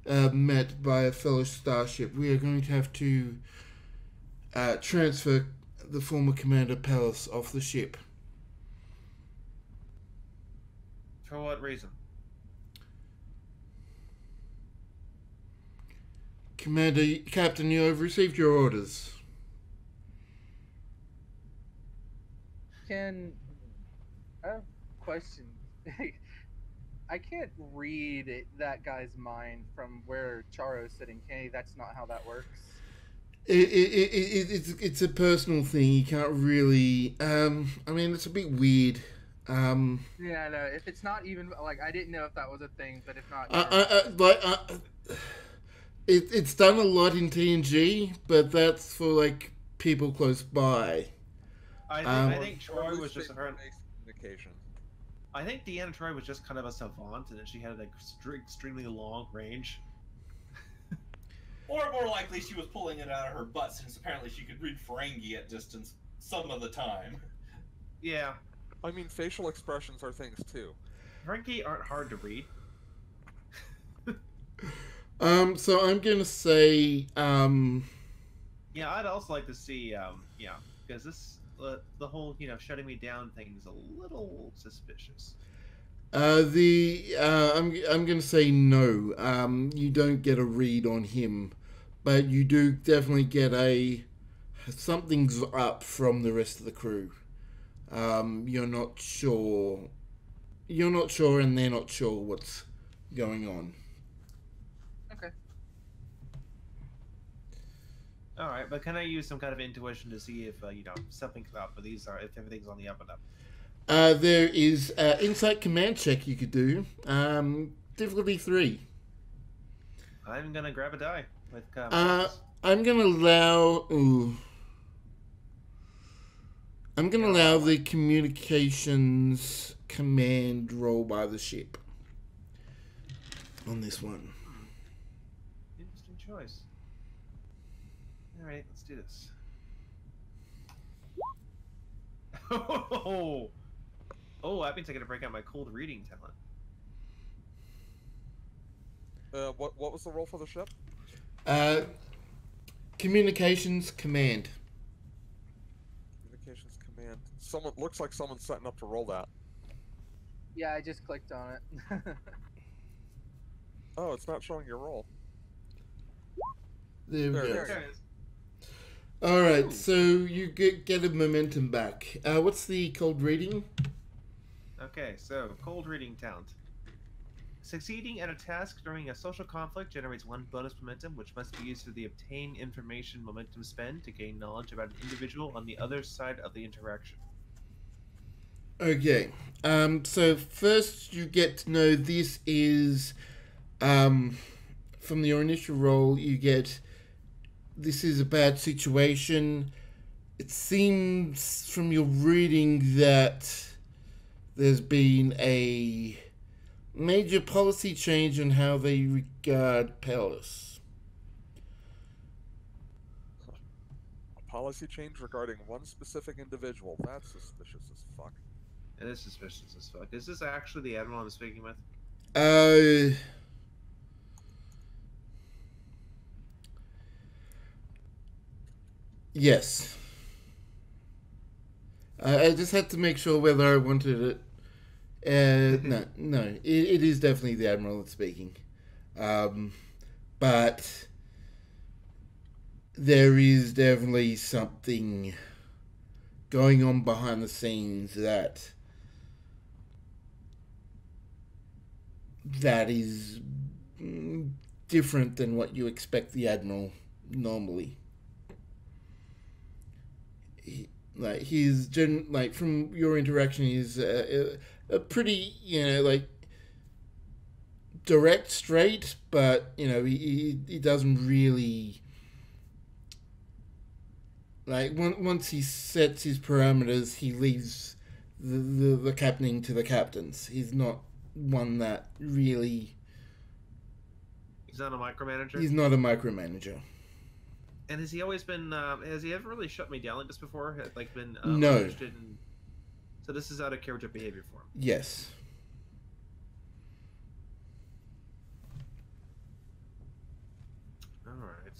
uh, met by a fellow starship. We are going to have to uh, transfer the former Commander Pellis off the ship. For what reason? Commander, Captain, you have received your orders. Can... I have a question. I can't read that guy's mind from where Charo's sitting, can he? That's not how that works. It, it, it, it, it's it's a personal thing. You can't really. Um, I mean, it's a bit weird. Um, yeah, no. If it's not even like I didn't know if that was a thing, but if not, I, I, I, like I, it, it's done a lot in T N G, but that's for like people close by. I think, um, I think Troy was just her communication. I think Deanna Troy was just kind of a savant, and she had like extremely long range. Or more likely, she was pulling it out of her butt since apparently she could read Ferengi at distance some of the time. Yeah. I mean, facial expressions are things, too. Ferengi aren't hard to read. um, so I'm going to say... Um... Yeah, I'd also like to see... Um, yeah, because this... Uh, the whole, you know, shutting me down thing is a little suspicious. Uh, the uh, I'm I'm gonna say no. Um, you don't get a read on him, but you do definitely get a something's up from the rest of the crew. Um, you're not sure. You're not sure, and they're not sure what's going on. Okay. All right, but can I use some kind of intuition to see if uh, you know something's up? But these are if everything's on the up and up. Uh, there is uh, insight command check you could do. Um, difficulty three. I'm gonna grab a die with. Um, uh, I'm gonna allow. Ooh. I'm gonna allow the communications command roll by the ship on this one. Interesting choice. All right, let's do this. Oh, oh, that means I gotta break out my cold reading talent. Uh, what what was the role for the ship? Uh, communications command. Communications command. Someone looks like someone's setting up to roll that. Yeah, I just clicked on it. Oh, it's not showing your roll. There we there, go. There it is. All right, so you get, get a momentum back. Uh, what's the cold reading? Okay, so cold reading talent. Succeeding at a task during a social conflict generates one bonus momentum, which must be used for the obtain information momentum spend to gain knowledge about an individual on the other side of the interaction. Okay, um, so first you get to know this is, um, from your initial roll, you get... This is a bad situation. It seems from your reading that there's been a major policy change in how they regard Pellis. A policy change regarding one specific individual. That's suspicious as fuck. It is suspicious as fuck. Is this actually the Admiral I'm speaking with? Uh... Yes. Uh, I just had to make sure whether I wanted it. Uh, no, no. It, it is definitely the Admiral that's speaking. Um, but there is definitely something going on behind the scenes that that is different than what you expect the Admiral normally. He, like he's gen like from your interaction, he's uh, a, a pretty you know like direct, straight, but you know he he doesn't really like once once he sets his parameters, he leaves the the, the captaining to the captains. He's not one that really. He's not a micromanager. He's not a micromanager. And has he always been? Um, has he ever really shut me down like this before? Had, like been um, no. Interested in... So this is out of character behavior for him. Yes. All right.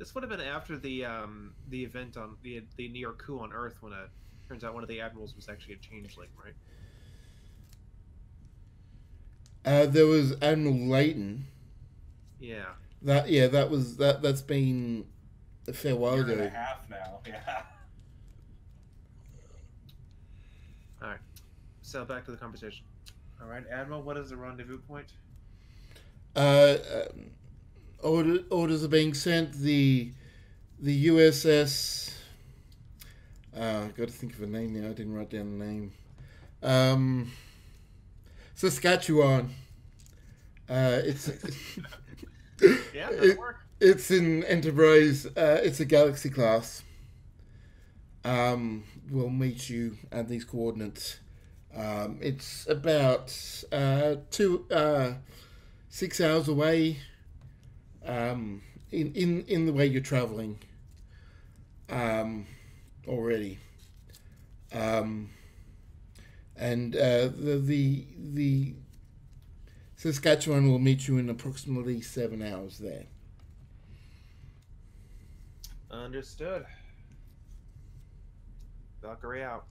This would have been after the um, the event on the the New York coup on Earth, when it turns out one of the admirals was actually a changeling, right? Uh, there was Admiral Layton. Yeah. That yeah, that was that. That's been a fair while ago. And a half now, yeah. All right. So back to the conversation. All right, Admiral, what is the rendezvous point? Uh, um, order, orders are being sent. The the U S S. Uh, I've got to think of a name now. I didn't write down the name. Um, Saskatchewan. Uh, it's. Yeah, it, work. It's in Enterprise. Uh, it's a galaxy class. Um, we'll meet you at these coordinates. Um, it's about uh, two, uh, six hours away. Um, in in in the way you're traveling. Um, already. Um, and uh, the the the. Saskatchewan will meet you in approximately seven hours there. Understood. Valkyrie out.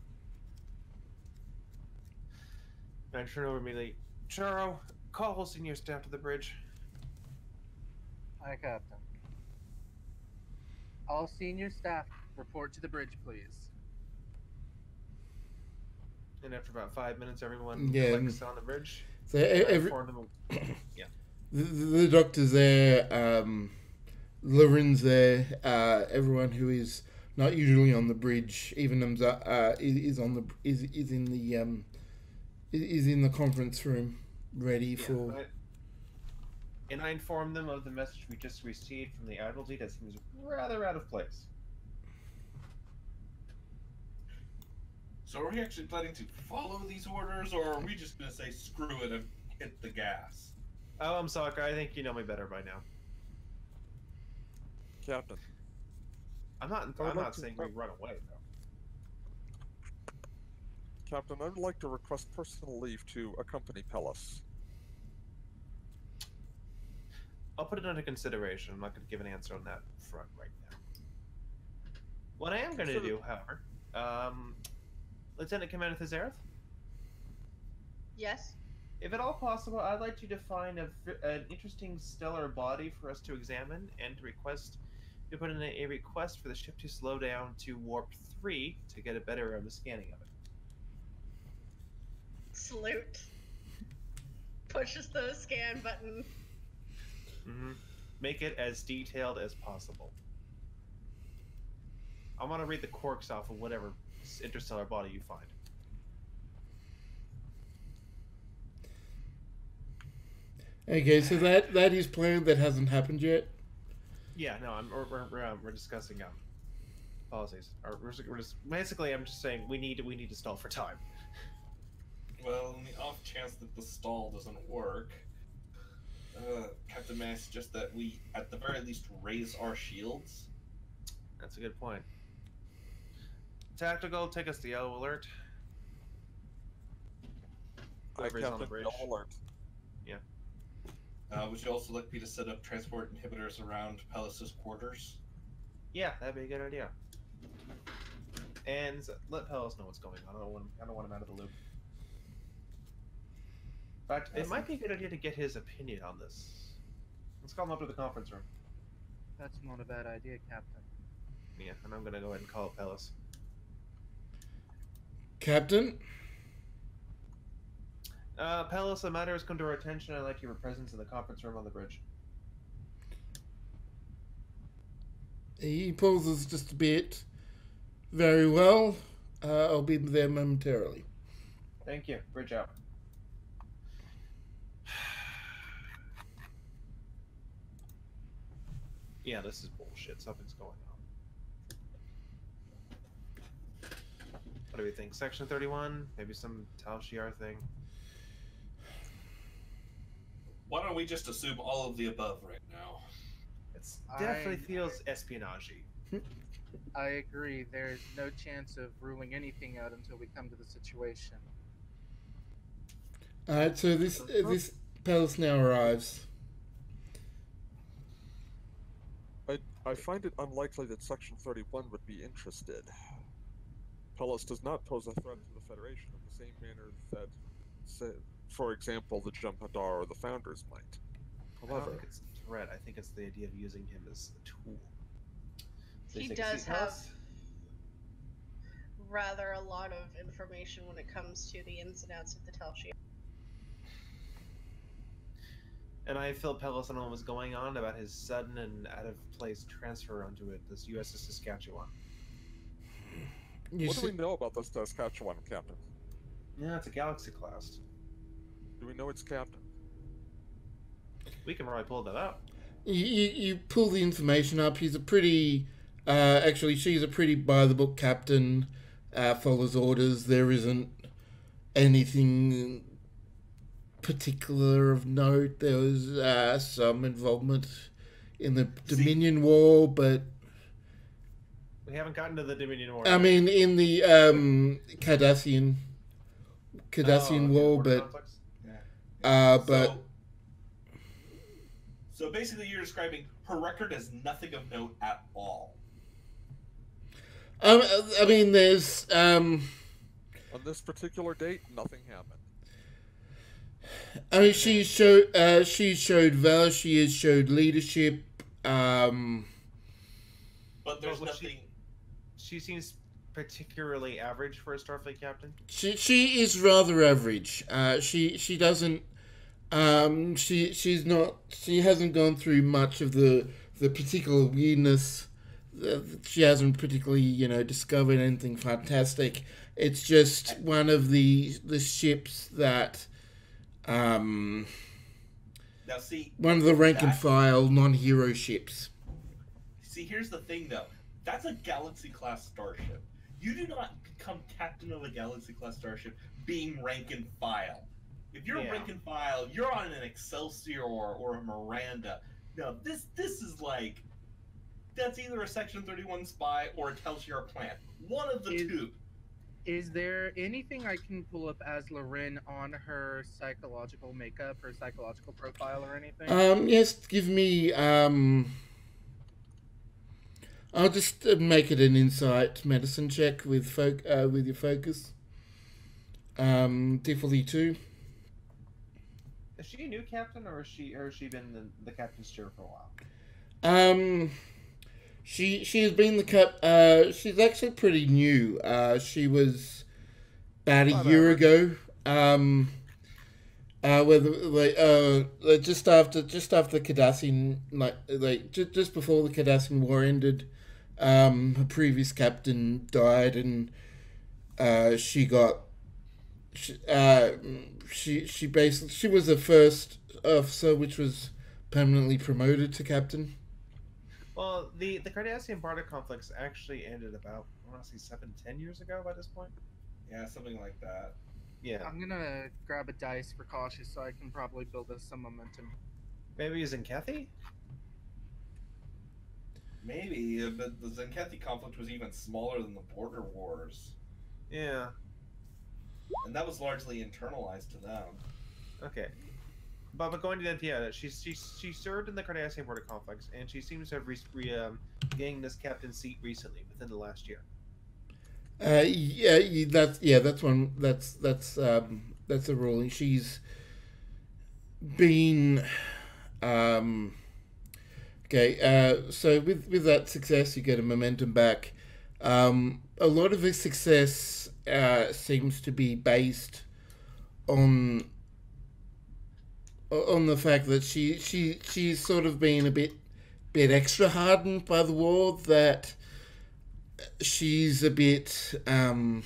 I turn over immediately. Charo, call whole senior staff to the bridge. Aye, Captain. All senior staff report to the bridge, please. And after about five minutes, everyone yeah. clicks on the bridge. So every, yeah. the, the doctor's there, um, Lorin's there. Uh, everyone who is not usually on the bridge, even uh, is on the is is in the um, is in the conference room, ready yeah, for. I, and I informed them of the message we just received from the Admiralty that seems rather out of place. So are we actually planning to follow these orders, or are we just going to say screw it and hit the gas? Oh, I'm Sokka. I think you know me better by now. Captain. I'm not, I'm not saying we run away, though. Captain, I would like to request personal leave to accompany Pellis. I'll put it under consideration. I'm not going to give an answer on that front right now. What I am going to do, however, um, Lieutenant Commander Tha'Zareth? Yes? If at all possible, I'd like you to find a, an interesting stellar body for us to examine and to request to put in a, a request for the ship to slow down to warp three to get a better of the scanning of it. Salute. Pushes the scan button. Mm-hmm. Make it as detailed as possible. I want to read the quirks off of whatever interstellar body you find. Okay, so that that is planned. That hasn't happened yet. Yeah, no, I'm, we're, we're we're discussing um policies. Or we're, we're just basically, I'm just saying we need we need to stall for time. Well, in the off chance that the stall doesn't work, uh, Captain, may I suggest that we, at the very least, raise our shields? That's a good point. Tactical, take us to yellow alert. I on the bridge. Alert. Yeah. Uh, would you also like me to set up transport inhibitors around Pellis' quarters? Yeah, that'd be a good idea. And let Pellis know what's going on. I don't want him, I don't want him out of the loop. In fact, it might be a good idea to get his opinion on this. Let's call him up to the conference room. That's not a bad idea, Captain. Yeah, and I'm gonna go ahead and call Pellis. Captain? Uh, Pellis, a matter has come to our attention. I'd like your presence in the conference room on the bridge. He pauses just a bit. Very well. Uh, I'll be there momentarily. Thank you. Bridge out. Yeah, this is bullshit. Something's going on. What do we think? Section thirty-one? Maybe some Tal Shiar thing? Why don't we just assume all of the above right now? It definitely I, feels espionage-y. I agree. There's no chance of ruling anything out until we come to the situation. Alright, so this, uh, this Pellis now arrives. I, I find it unlikely that Section thirty-one would be interested. Pellis does not pose a threat to the Federation in the same manner that, say, for example, the Jem'Hadar or the Founders might. However, I don't think it's a threat. I think it's the idea of using him as a tool. He does have rather a lot of information when it comes to the ins and outs of the Tal Shiar. And I filled Pellis on what was going on about his sudden and out-of-place transfer onto it, this U S S Saskatchewan. You what see... do we know about this Saskatchewan, Captain? Yeah, it's a galaxy class. Do we know its captain? We can probably pull that up. You, you pull the information up. He's a pretty... Uh, actually, she's a pretty by-the-book captain. Uh, follows orders. There isn't anything particular of note. There was uh, some involvement in the see... Dominion War, but... We haven't gotten to the Dominion War. I mean, in the um, Cardassian, Cardassian oh, War, but yeah. uh, but so, so basically, you're describing her record as nothing of note at all. Um, I mean, there's um, on this particular date, nothing happened. I mean, she showed uh, she showed valor. She has showed leadership. Um, but there's well, nothing. She... She seems particularly average for a Starfleet captain. She she is rather average. Uh, she she doesn't. Um, she she's not. She hasn't gone through much of the the particular weirdness. She hasn't particularly, you know, discovered anything fantastic. It's just one of the the ships that, um, now see, one of the rank that, and file non-hero ships. See, here's the thing though. That's a galaxy class starship. You do not become captain of a galaxy class starship being rank and file. If you're yeah. rank and file, you're on an Excelsior or, or a Miranda. No, this this is like. That's either a Section thirty-one spy or a Tal Shiar plant. One of the is, two. Is there anything I can pull up as Lorin on her psychological makeup, her psychological profile, or anything? Um, yes. Give me. Um, I'll just make it an insight medicine check with folk uh, with your focus. Um, D forty-two. Is she a new captain, or is she, or has she been the, the captain's chair for a while? Um. She she has been the cap. Uh, she's actually pretty new. Uh, she was about a year ago. Um, uh, whether like uh, like just after just after the Cardassian like like just, just before the Cardassian War ended, um, her previous captain died, and uh, she got she uh, she she basically she was the first officer which was permanently promoted to captain. Well, the, the Cardassian Barter conflicts actually ended about, I want to say, seven, ten years ago by this point? Yeah, something like that. Yeah. I'm going to grab a dice for cautious so I can probably build us some momentum. Maybe Zenkethi? Maybe, but the Zenkethi conflict was even smaller than the Border Wars. Yeah. And that was largely internalized to them. Okay. But, but going to Dentiana, she, she, she served in the Cardassian border conflicts, and she seems to have re, re, um, gained this captain's seat recently, within the last year. Uh, yeah, that's yeah, that's one. That's that's um, that's a ruling. She's been um, okay. Uh, so with with that success, you get a momentum back. Um, a lot of this success uh, seems to be based on. on the fact that she, she she's sort of been a bit bit extra hardened by the war, that she's a bit um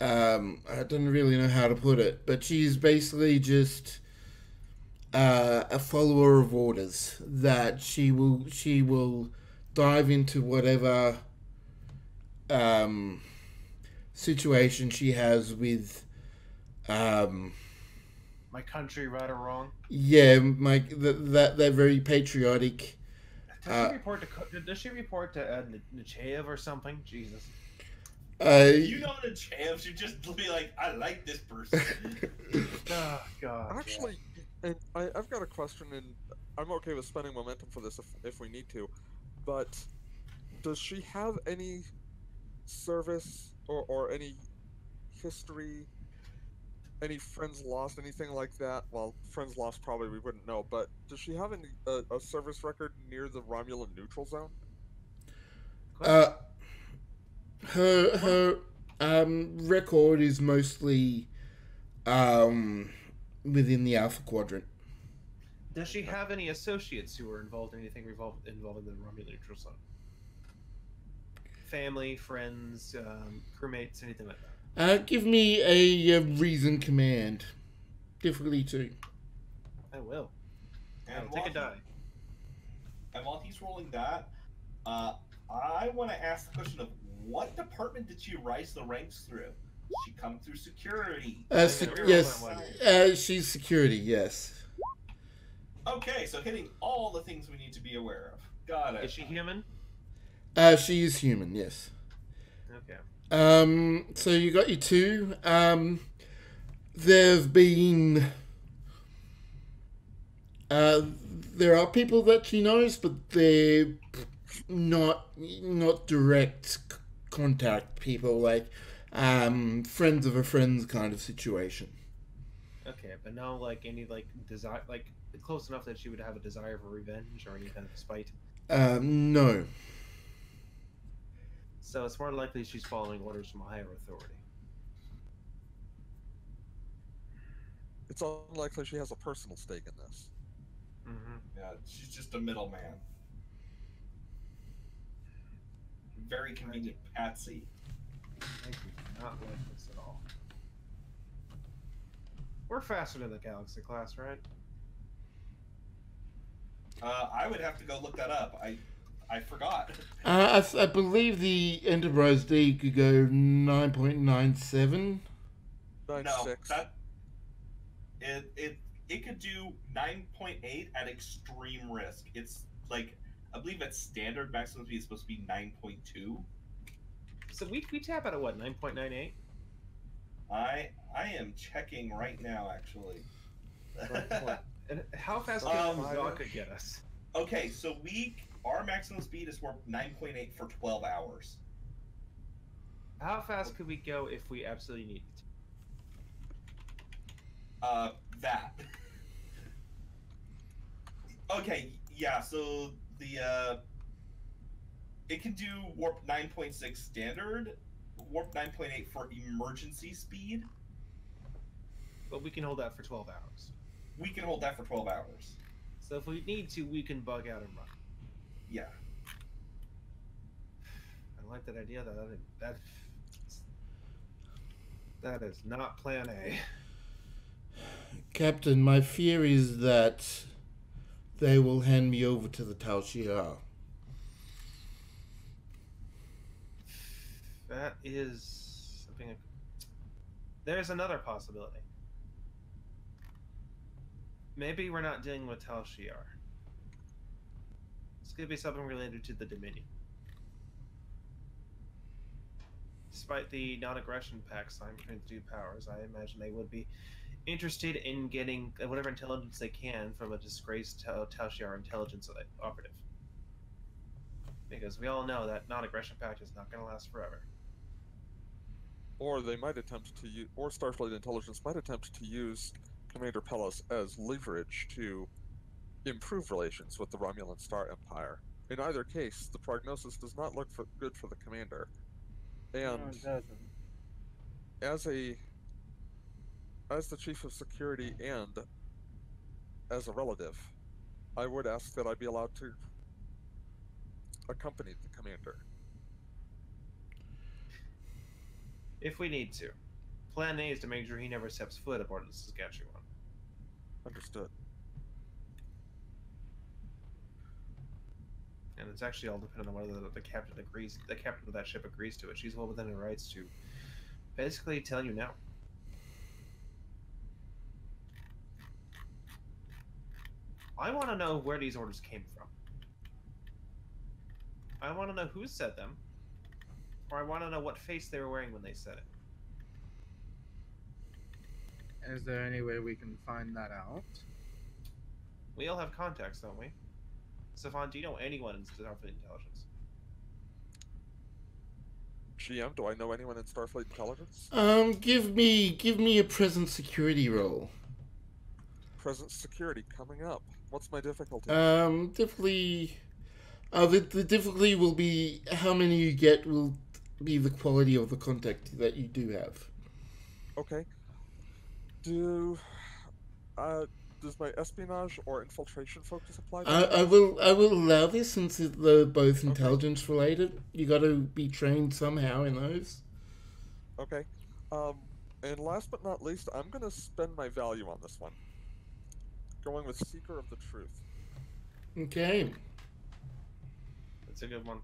um I don't really know how to put it, but she's basically just uh, a follower of orders, that she will she will dive into whatever um situation she has with Um, my country, right or wrong? Yeah, my the, that that very patriotic. Does uh, she report to? Does she report to uh, Nechayev or something? Jesus. Uh, you know Nechayev, she'd just be like, "I like this person." Oh God. Actually, yeah. And I, I've got a question, and I'm okay with spending momentum for this if if we need to, but does she have any service or or any history? Any friends lost, anything like that? Well, friends lost probably we wouldn't know, but does she have any, uh, a service record near the Romulan neutral zone? Uh, her her um, record is mostly um, within the Alpha Quadrant. Does she have any associates who were involved in anything involved involving the Romulan neutral zone? Family, friends, um, crewmates, anything like that? Uh, give me a, a reason command. Difficulty two. I will. And take a die. And while he's rolling that, uh, I want to ask the question of what department did she rise the ranks through? Did she come through security? Uh, sec yes. Uh, she's security, yes. Okay, so hitting all the things we need to be aware of. Got it. Is she human? Uh, she is human, yes. Okay. Um, so you got your two. Um, there've been, uh, there are people that she knows, but they're not, not direct contact people, like, um, friends of a friend's kind of situation. Okay. But no, like any, like desire, like close enough that she would have a desire for revenge or any kind of spite. Um, no. So it's more likely she's following orders from a higher authority. It's unlikely she has a personal stake in this. Mm-hmm. Yeah, she's just a middleman. Very convenient patsy. I do not like this at all. We're faster than the Galaxy class, right? Uh, I would have to go look that up. I I forgot. uh, I, I believe the Enterprise D could go nine point nine seven. Nine no, six. That, it it it could do nine point eight at extreme risk. It's like I believe at standard maximum speed is supposed to be nine point two. So we we tap out at what, nine point nine eight? I I am checking right now actually. And how fast can Mazaka um, get us? Okay, so we our maximum speed is nine point eight for twelve hours. How fast could we go if we absolutely needed to? Uh, that. Okay, yeah. So the uh, it can do warp nine point six standard, warp nine point eight for emergency speed. But we can hold that for twelve hours. We can hold that for twelve hours. So if we need to, we can bug out and run. Yeah. I like that idea, though. That, that, that is not plan A. Captain, my fear is that they will hand me over to the Tal Shiar. That is something... There's another possibility. Maybe we're not dealing with Tal Shiar. It's going to be something related to the Dominion. Despite the non-aggression pact signed between the two powers, I imagine they would be interested in getting whatever intelligence they can from a disgraced Tal Shiar intelligence operative. Because we all know that non-aggression pact is not going to last forever. Or they might attempt to use, or Starfleet Intelligence might attempt to use Commander Pellis as leverage to improve relations with the Romulan Star Empire. In either case, the prognosis does not look for, good for the commander. And no, it doesn't. As a, as the chief of security and as a relative, I would ask that I be allowed to accompany the commander. If we need to. Plan A is to make sure he never steps foot aboard the Saskatchewan. Understood. And it's actually all dependent on whether the, the captain agrees. The captain of that ship agrees to it. She's well within her rights to basically tell you no. I want to know where these orders came from. I want to know who said them, or I want to know what face they were wearing when they said it. Is there any way we can find that out? We all have contacts, don't we? Safan, do you know anyone in Starfleet Intelligence? G M, do I know anyone in Starfleet Intelligence? Um, give me, give me a present security role. Present security coming up. What's my difficulty? Um, difficulty. Uh, the, the difficulty will be how many you get will be the quality of the contact that you do have. Okay. Do, uh. Does my espionage or infiltration focus apply? I, I will. I will allow this since they're both okay. Intelligence related. You got to be trained somehow in those. Okay, um, and last but not least, I'm going to spend my value on this one. Going with Seeker of the Truth. Okay, that's a good one.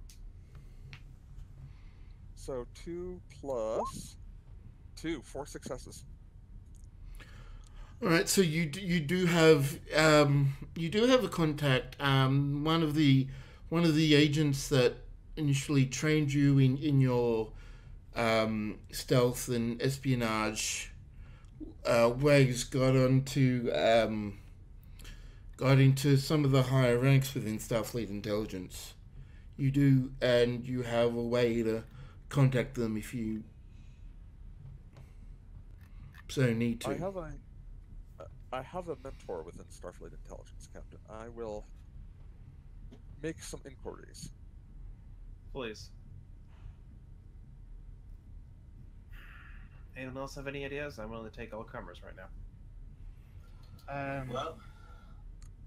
So two plus two, four successes. All right, so you you do have um, you do have a contact. Um, one of the one of the agents that initially trained you in in your um, stealth and espionage uh, ways got onto um, got into some of the higher ranks within Starfleet Intelligence. You do, and you have a way to contact them if you so need to. I have a. I have a mentor within Starfleet Intelligence, Captain. I will make some inquiries. Please. Anyone else have any ideas? I'm willing to take all comers right now. Um, well,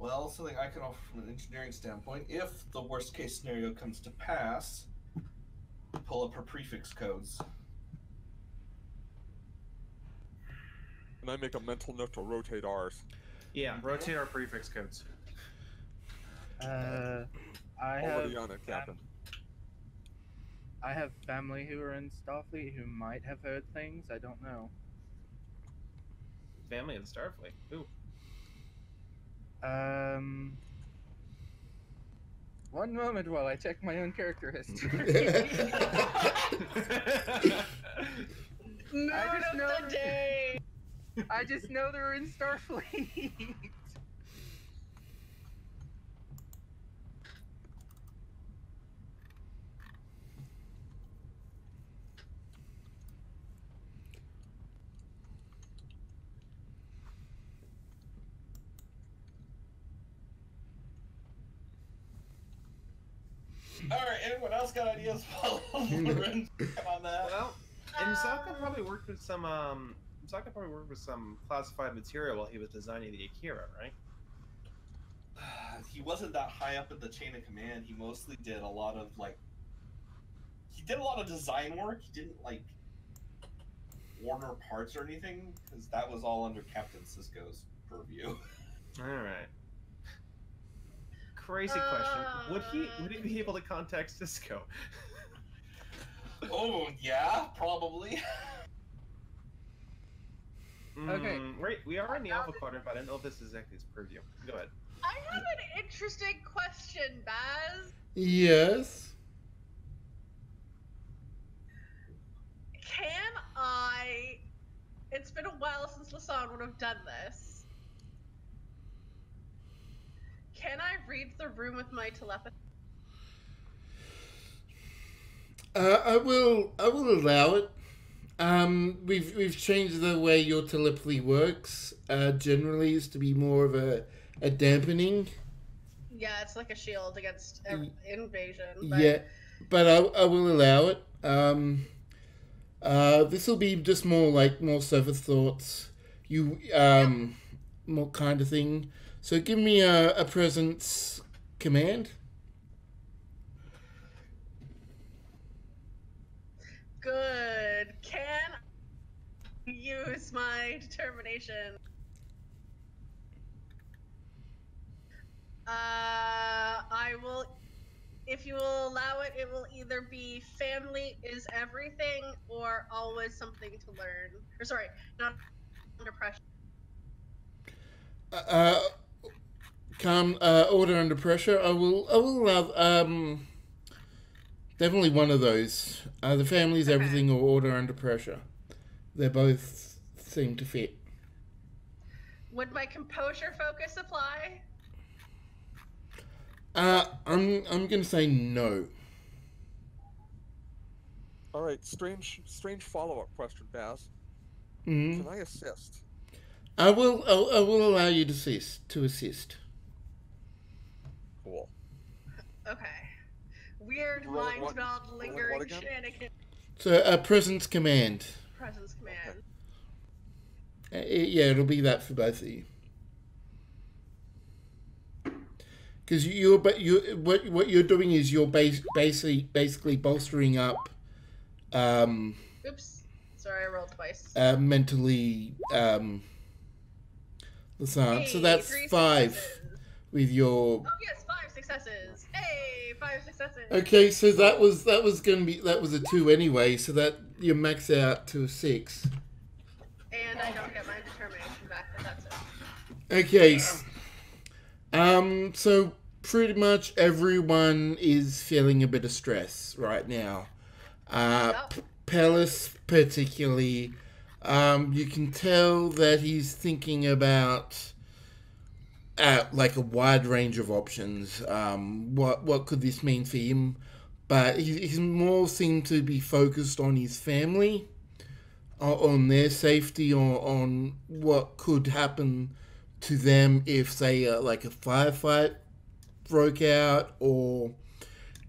Well, something I can offer from an engineering standpoint, if the worst case scenario comes to pass, pull up her prefix codes. And I make a mental note to rotate ours. Yeah, rotate our prefix codes. Uh, I Already have on it, Captain. I have family who are in Starfleet who might have heard things. I don't know. Family in Starfleet? Who? Um. One moment while I check my own character history. No, I just know the day. I just know they're in Starfleet. Alright, anyone else got ideas while Lorin come on that? Well, and Mazaka probably worked with some, um, Mazaka probably worked with some classified material while he was designing the Akira, right? He wasn't that high up in the chain of command. He mostly did a lot of, like, he did a lot of design work. He didn't, like, order parts or anything, because that was all under Captain Sisko's purview. Alright. Crazy question. Uh, would he would he be able to contact Sisko? Oh yeah, probably. Okay, mm, right. We are in the Alpha Quadrant, but I don't know if this is exactly his purview. Go ahead. I have an interesting question, Baz. Yes. Can I? It's been a while since Lasan would have done this. Can I read the room with my telepathy? Uh, I will. I will allow it. Um, we've we've changed the way your telepathy works. Uh, generally, is to be more of a a dampening. Yeah, it's like a shield against invasion. But... yeah, but I I will allow it. Um, uh, this will be just more like more surface thoughts. You um, yeah. more kind of thing. So give me a, a presence command. Good. Can I use my determination? Uh, I will, if you will allow it, it will either be family is everything or always something to learn. Or sorry, not under pressure. Uh. Calm, uh, order under pressure. I will, I will allow, um, definitely one of those. Uh, the family's okay. Everything or order under pressure. They both seem to fit. Would my composure focus apply? Uh, I'm, I'm gonna say no. All right, strange, strange follow-up question, Baz. Mm-hmm. Can I assist? I will, I, I will allow you to assist, to assist. Cool. Okay. Weird mind meld lingering shenanigans. So a uh, presence command. Presence command. Okay. Uh, it, yeah, it'll be that for both of you. Because you're, but you, what what you're doing is you're base, basically basically bolstering up. Um, Oops, sorry, I rolled twice. Uh, mentally, um, Lasan. Hey, so that's five successes. With your. Oh yes. Successes. Hey, five successes. Okay, so that was that was gonna be that was a two anyway, so that you max out to a six. And I don't get my determination back, but that's it. Okay. Um so pretty much everyone is feeling a bit of stress right now. Uh oh. Pellis particularly. Um you can tell that he's thinking about Uh, like a wide range of options. Um, what what could this mean for him? But he, he more seemed to be focused on his family, on, on their safety, or on what could happen to them if, say, uh, like a firefight broke out, or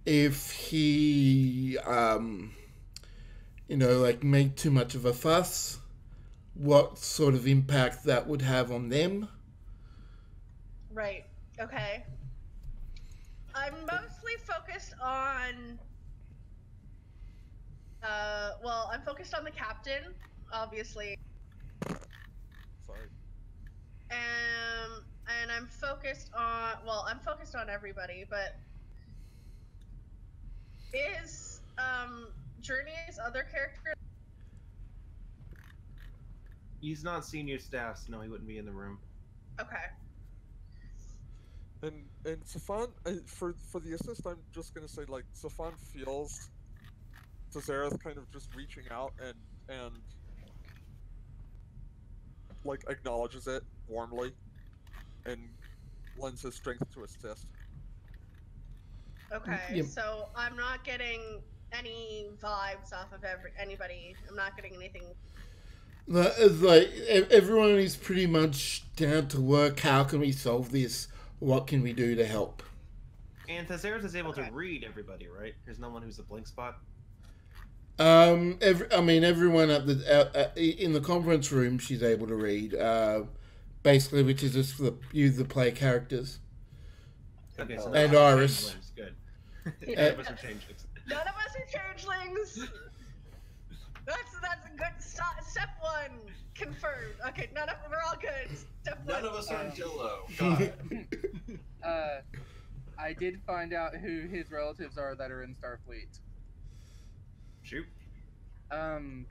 if he, um, you know, like made too much of a fuss, what sort of impact that would have on them. Right. Okay. I'm mostly focused on... Uh, well, I'm focused on the captain, obviously. Sorry. Um, and I'm focused on... Well, I'm focused on everybody, but... Is, um, Journey's other character... He's not senior staff, so no, he wouldn't be in the room. Okay. And and Safan, for for the assist, I'm just gonna say, like, Safan feels Tazareth kind of just reaching out and and like acknowledges it warmly, and lends his strength to assist. Okay, yep. So I'm not getting any vibes off of every anybody. I'm not getting anything. It's like everyone is pretty much down to work. How can we solve this? What can we do to help? And Tha'Zareth is able okay. to read everybody, right? There's no one who's a blank spot. Um, every, I mean, everyone at the uh, uh, in the conference room, she's able to read, uh, basically, which is just the you the play characters. Okay, so and Iris. Good. Yeah. None of us are changelings. None of us are changelings. That's that's a good stop. Step one confirmed. Okay, none of we're all good. Step one. None of us are um, Jillo. God. uh, I did find out who his relatives are that are in Starfleet. Shoot. Um,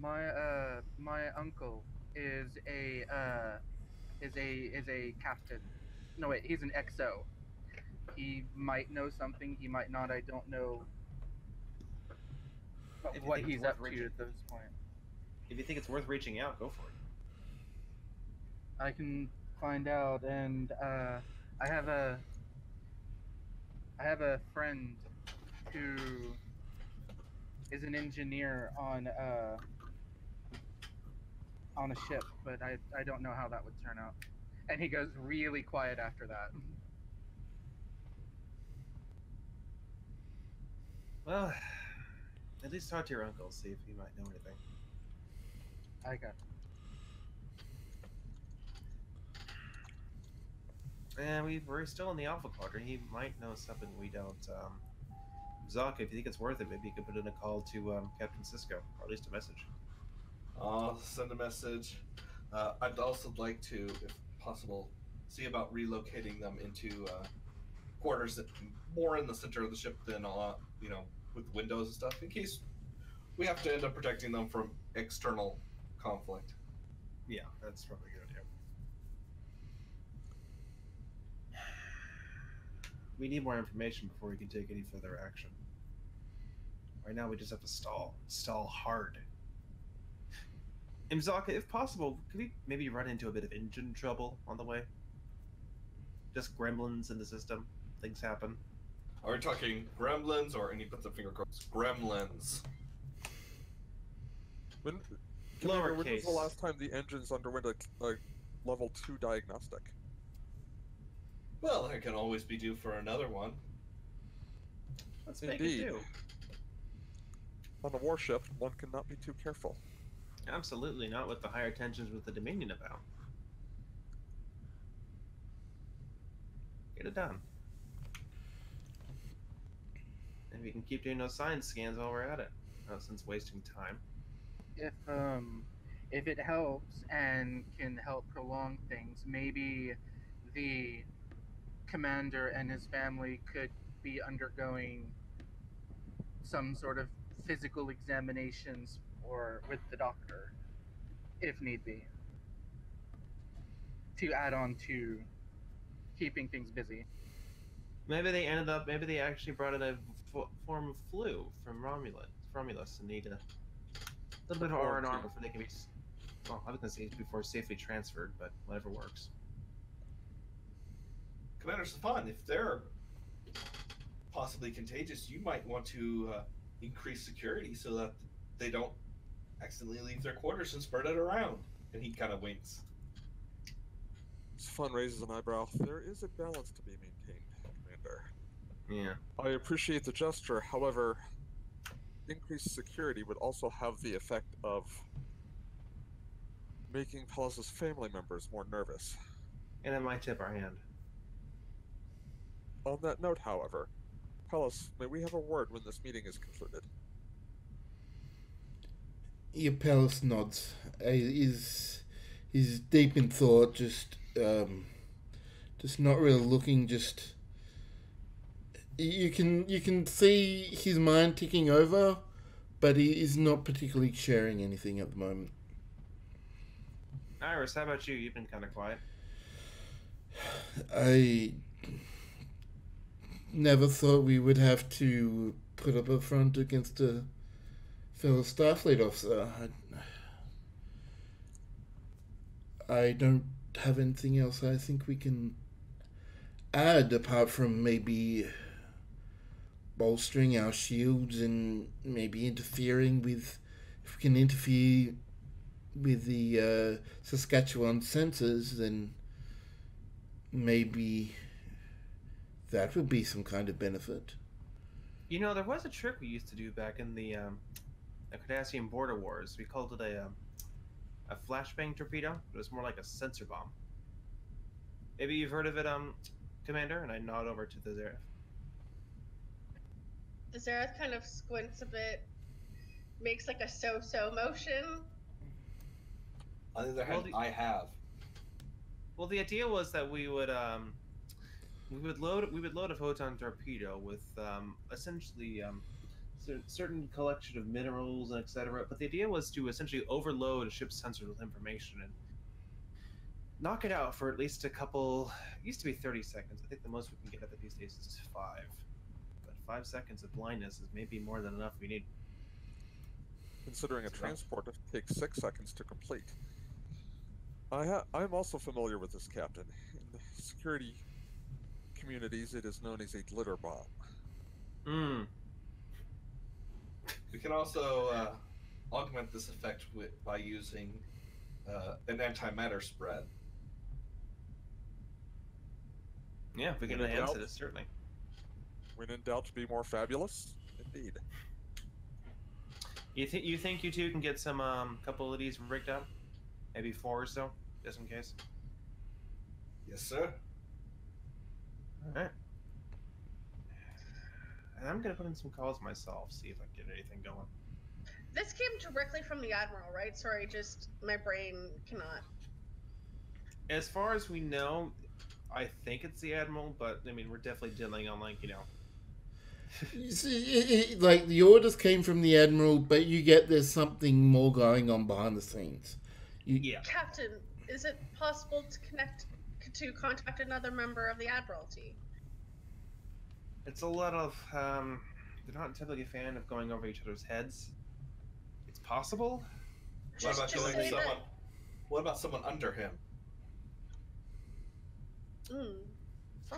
my uh my uncle is a uh is a is a captain. No wait, he's an X O. He might know something. He might not. I don't know. If what he's up reaching, to at this point. If you think it's worth reaching out, go for it. I can find out, and uh, I have a I have a friend who is an engineer on uh on a ship, but I I don't know how that would turn out. And he goes really quiet after that. Well. At least talk to your uncle, see if he might know anything. I got it. And we've, we're still in the Alpha Quadrant. He might know something we don't. Um, Zaka, if you think it's worth it, maybe you could put in a call to um, Captain Sisko, or at least a message. I'll send a message. Uh, I'd also like to, if possible, see about relocating them into uh, quarters that more in the center of the ship than, uh, you know, with windows and stuff, in case we have to end up protecting them from external conflict. Yeah, that's probably a good idea. We need more information before we can take any further action. Right now, we just have to stall. Stall hard. Mazaka, if possible, could we maybe run into a bit of engine trouble on the way? Just gremlins in the system. Things happen. Are we talking gremlins, or, and he puts a finger across, gremlins? When, Lower when case. was the last time the engines underwent a, a level two diagnostic? Well, it can always be due for another one. Let's Indeed. make it do. On a warship, one cannot be too careful. Absolutely not with the higher tensions with the Dominion about. Get it done. And we can keep doing those science scans while we're at it. No sense wasting time. If um, if it helps and can help prolong things, maybe the commander and his family could be undergoing some sort of physical examinations or with the doctor, if need be, to add on to keeping things busy. Maybe they ended up. Maybe they actually brought in a f form of flu from Romulus. Romulus and need a little bit of R and R before they can be. Well, I was gonna say before safely transferred, but whatever works. Commander Safan, if they're possibly contagious, you might want to uh, increase security so that they don't accidentally leave their quarters and spread it around. And he kind of winks. Safan raises an eyebrow. There is a balance to be maintained. Yeah. I appreciate the gesture, however, increased security would also have the effect of making Pellis' family members more nervous. And it might tip our hand. On that note, however, Pellis, may we have a word when this meeting is concluded? Yeah, Pellis nods. He's, he's deep in thought, just um, just not really looking, just... You can you can see his mind ticking over, but he is not particularly sharing anything at the moment. Iris, how about you? You've been kind of quiet. I never thought we would have to put up a front against a fellow Starfleet officer. I, I don't have anything else I think we can add apart from maybe bolstering our shields and maybe interfering with, if we can interfere with the uh, Saskatchewan sensors, then maybe that would be some kind of benefit. You know, there was a trick we used to do back in the, um, the Cardassian border wars. We called it a, a flashbang torpedo, but it's more like a sensor bomb. Maybe you've heard of it, um, Commander, and I nod over to Tha'Zareth. Tha'Zareth kind of squints a bit, makes like a so-so motion. On the other hand, well, the, I have. Well, the idea was that we would um, we would load we would load a photon torpedo with um, essentially um, certain collection of minerals and et cetera. But the idea was to essentially overload a ship's sensors with information and knock it out for at least a couple. It used to be thirty seconds. I think the most we can get at these days is five. But five seconds of blindness is maybe more than enough. We need. Considering a transport, it takes six seconds to complete. I ha I'm also familiar with this captain. In the security communities, it is known as a glitter bomb. Hmm. We can also uh, augment this effect with, by using uh, an antimatter spread. Yeah, if we can enhance it, certainly. When in doubt, to be more fabulous, indeed. You think you think you two can get some um, couple of these rigged up? Maybe four or so, just in case. Yes, sir. Alright. And I'm gonna put in some calls myself, see if I can get anything going. This came directly from the Admiral, right? Sorry, just my brain cannot. As far as we know, I think it's the Admiral, but I mean, we're definitely dealing on, like, you know. You see, it, it, like, the orders came from the Admiral, but you get there's something more going on behind the scenes. You... Yeah. Captain, is it possible to connect to contact another member of the Admiralty? It's a lot of um, they're not typically a fan of going over each other's heads. It's possible. Just, what about going to someone? That... What about someone under him? Mm.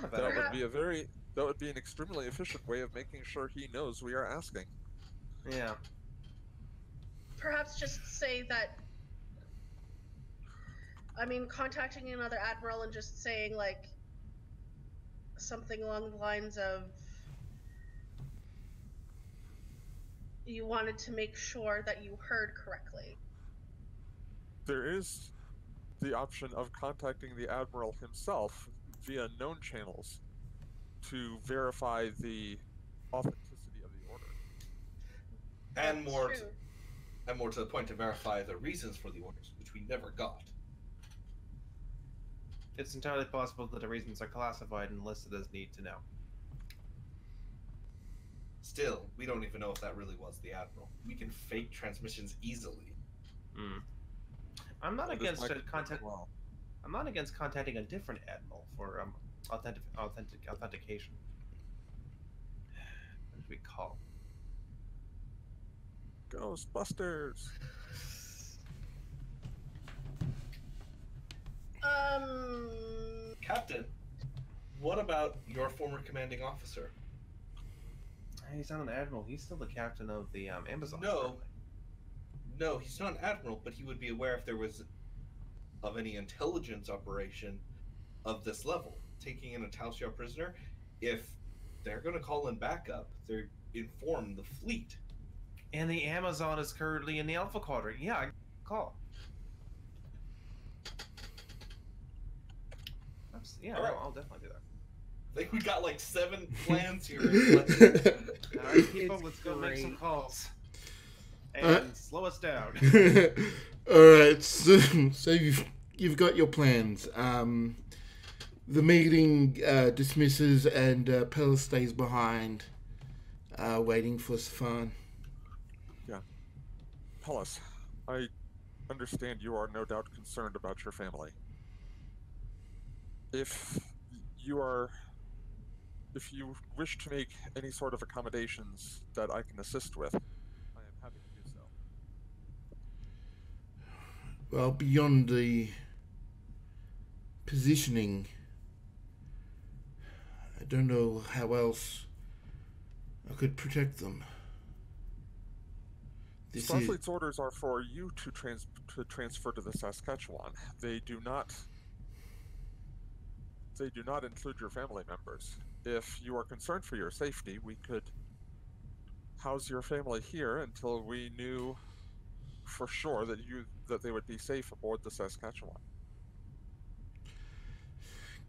That would have... be a very. That would be an extremely efficient way of making sure he knows we are asking. Yeah. Perhaps just say that... I mean, contacting another Admiral and just saying, like, something along the lines of... You wanted to make sure that you heard correctly. There is the option of contacting the Admiral himself via known channels to verify the authenticity of the order. And more, to, and more to the point, to verify the reasons for the orders, which we never got. It's entirely possible that the reasons are classified and listed as need to know. Still, we don't even know if that really was the Admiral. We can fake transmissions easily. Mm. I'm not well, against contact. Well, I'm not against contacting a different Admiral for um. Authentic, authentic, authentication. What did we call? Ghostbusters. Um. Captain, what about your former commanding officer? He's not an Admiral. He's still the captain of the um, Amazon. No. Currently. No, he's not an Admiral, but he would be aware if there was of any intelligence operation of this level. Taking in a Tal Shiar prisoner, if they're going to call in backup, they're inform the fleet. And the Amazon is currently in the Alpha Quadrant. Yeah, I call. Yeah, right. I'll, I'll definitely do that. I think we got like seven plans here. All right, people, let's go make some calls and uh, slow us down. All right, so, so you've you've got your plans. Um, the meeting uh, dismisses, and uh, Pellis stays behind, uh, waiting for Safan. Yeah, Pellis, I understand you are no doubt concerned about your family. If you are. If you wish to make any sort of accommodations that I can assist with, I am happy to do so. Well, beyond the positioning, I don't know how else I could protect them. This Starfleet's is... orders are for you to, trans to transfer to the Saskatchewan. They do not... They do not include your family members. If you are concerned for your safety, we could house your family here until we knew for sure that you that they would be safe aboard the Saskatchewan.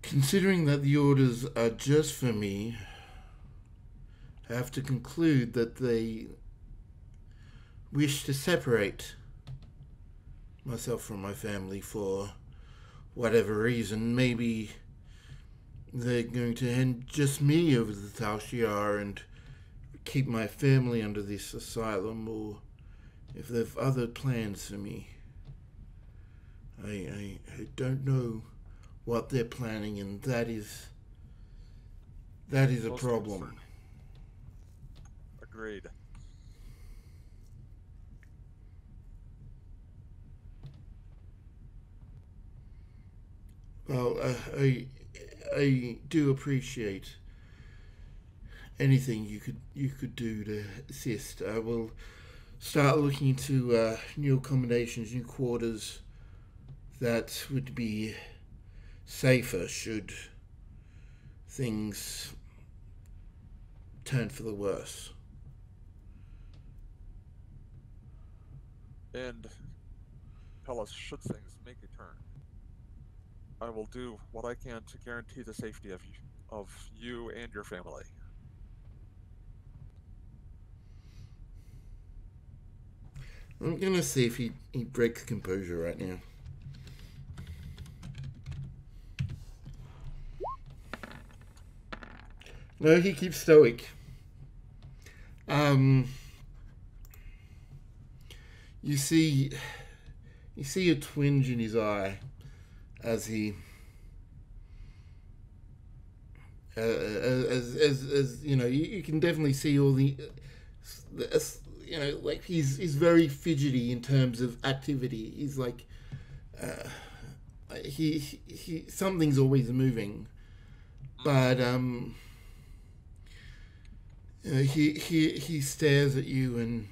Considering that the orders are just for me, I have to conclude that they wish to separate myself from my family for whatever reason. Maybe they're going to hand just me over to the Tal Shiar and keep my family under this asylum, or if they've other plans for me. I, I, I don't know what they're planning, and that is that is a problem. Agreed. Well, uh, I... I do appreciate anything you could you could do to assist. I will start looking into uh, new accommodations, new quarters that would be safer should things turn for the worse. And Pellis, should things make a turn, I will do what I can to guarantee the safety of you, of you and your family. I'm gonna see if he, he breaks composure right now. No, he keeps stoic. Um, you see, you see a twinge in his eye. As he, uh, as, as, as, you know, you, you can definitely see all the, uh, uh, you know, like he's, he's very fidgety in terms of activity. He's like, uh, he, he, he something's always moving, but, um, you know, he, he, he stares at you and,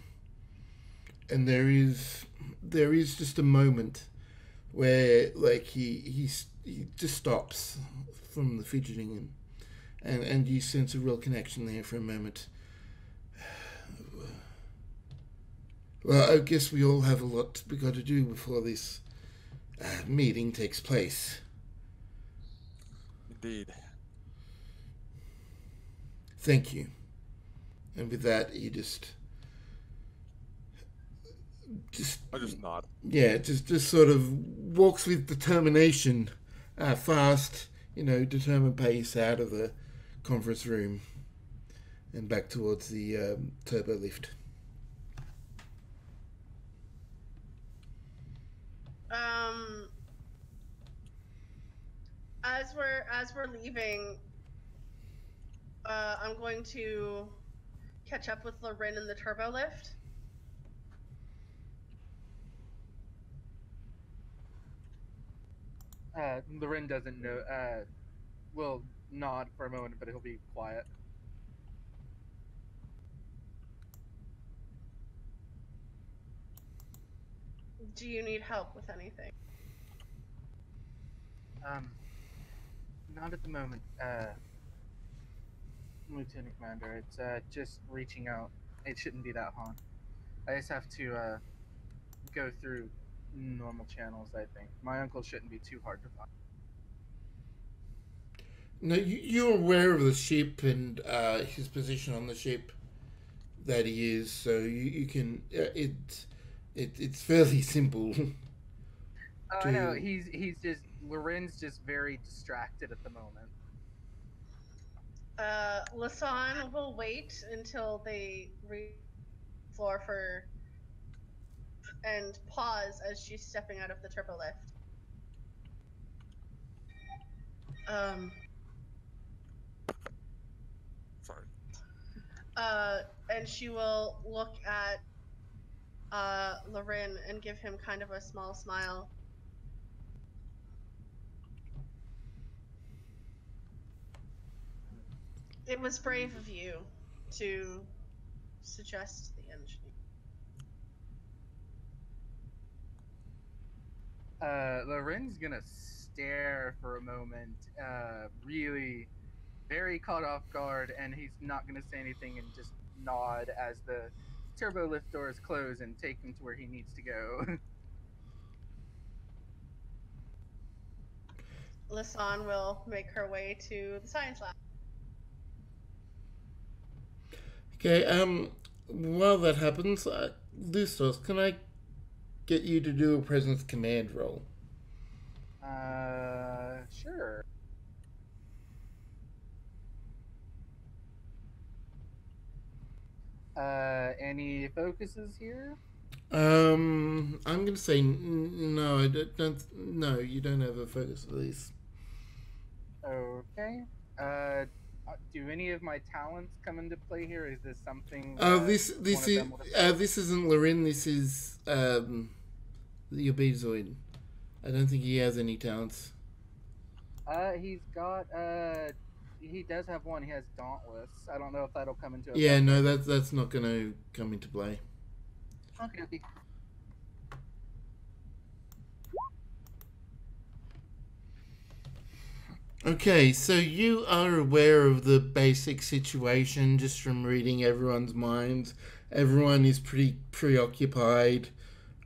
and there is, there is just a moment where like he, he he just stops from the fidgeting and, and and you sense a real connection there for a moment. Well, I guess we all have a lot we got to do before this uh, meeting takes place. Indeed. Thank you. And with that, you just. Just, I just nod. Yeah, just just sort of walks with determination, uh, fast, you know, determined pace out of the conference room and back towards the um, turbo lift. Um, as we're as we're leaving, uh, I'm going to catch up with Lorin in the turbo lift. Uh, Lorin doesn't know, uh, will nod for a moment, but he'll be quiet. Do you need help with anything? Um, not at the moment, uh, Lieutenant Commander. It's, uh, just reaching out. It shouldn't be that hard. I just have to, uh, go through normal channels, I think. My uncle shouldn't be too hard to find. No, you, you're aware of the ship and uh, his position on the ship that he is, so you, you can... Uh, it, it It's fairly simple. Oh, to... no, he's, he's just... Lorin's just very distracted at the moment. Uh, Lasan will wait until they reach the floor for... and pause as she's stepping out of the turbo lift. Um. Sorry. Uh, and she will look at uh, Lorin and give him kind of a small smile. It was brave of you to suggest the engineer. Uh, Lorin's gonna stare for a moment, uh, really very caught off guard, and he's not gonna say anything and just nod as the turbo lift doors close and take him to where he needs to go. Lasan will make her way to the science lab. Okay, um, while that happens, uh, Listos, can I get you to do a presence command roll? Uh, sure. Uh, any focuses here? Um, I'm gonna say n no. I don't, don't. No, you don't have a focus for these. Okay. Uh, do any of my talents come into play here? Is this something? Uh, this this is uh, this isn't Lorin. This is um. The Obedozoid. I don't think he has any talents. Uh, he's got, uh, he does have one. He has Dauntless. I don't know if that'll come into play. Yeah, no, that's, that's not going to come into play. Okay, okay. Okay, so you are aware of the basic situation just from reading everyone's minds. Everyone is pretty preoccupied.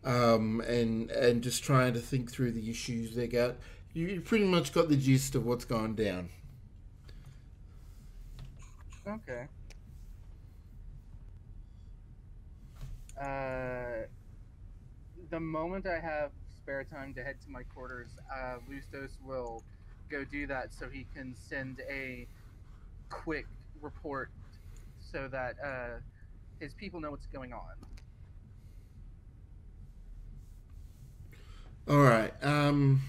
Um, and and just trying to think through the issues they got. You, you pretty much got the gist of what's gone down. Okay. Uh, the moment I have spare time to head to my quarters, uh, Lustos will go do that so he can send a quick report so that uh, his people know what's going on. Alright, um,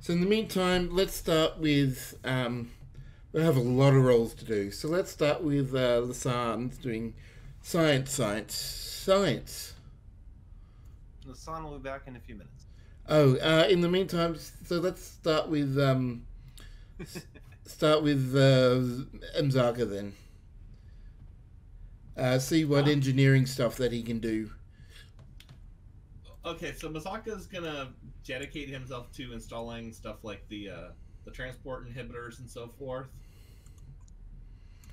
so in the meantime, let's start with, um, we have a lot of roles to do. So let's start with uh, Lasan doing science, science, science. Lasan will be back in a few minutes. Oh, uh, in the meantime, so let's start with, um, start with uh, Mazaka then. Uh, see what huh? engineering stuff that he can do. Okay, so Mazaka's gonna dedicate himself to installing stuff like the uh, the transport inhibitors and so forth,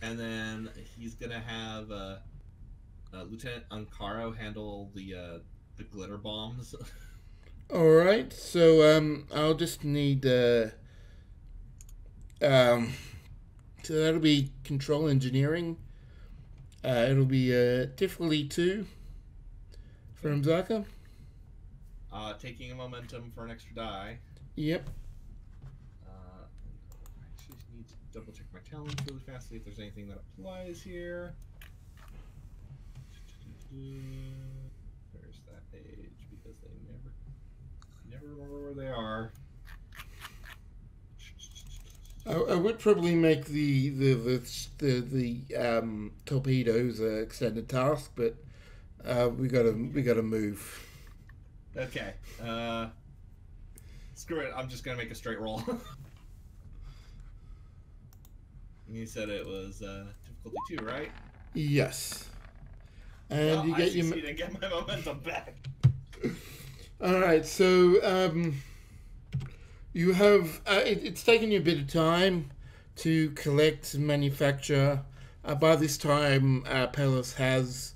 and then he's gonna have uh, uh, Lieutenant Ankaru handle the uh, the glitter bombs. All right, so um, I'll just need uh, um, so that'll be control engineering. Uh, it'll be uh, Tifoli two for Mazaka. Uh, taking a momentum for an extra die. Yep. Uh, I actually need to double check my talents really fast, see if there's anything that applies here. There's that page because they never, never remember where they are. I, I would probably make the the the the, the um, torpedoes uh, extended task, but uh, we gotta we gotta move. Okay, uh, screw it, I'm just gonna make a straight roll. You said it was, uh, difficulty two, right? Yes. And well, you get I your... I get my momentum back. Alright, so, um, you have, uh, it, it's taken you a bit of time to collect and manufacture. Uh, by this time, uh, Pellis has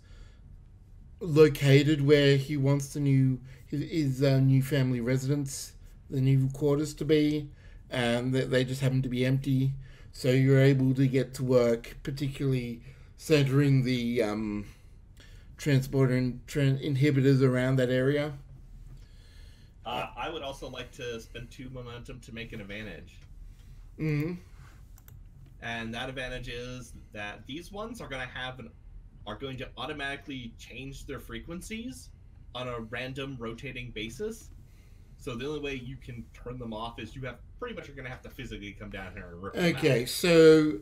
located where he wants the new his, his uh, new family residence, the new quarters to be, and they, they just happen to be empty. So you're able to get to work, particularly centering the um, transporter and tran inhibitors around that area. Uh, I would also like to spend two momentum to make an advantage. Mm-hmm. And that advantage is that these ones are going to have an, are going to automatically change their frequencies on a random rotating basis. So the only way you can turn them off is you have pretty much you're going to have to physically come down here and rip them out. Okay, so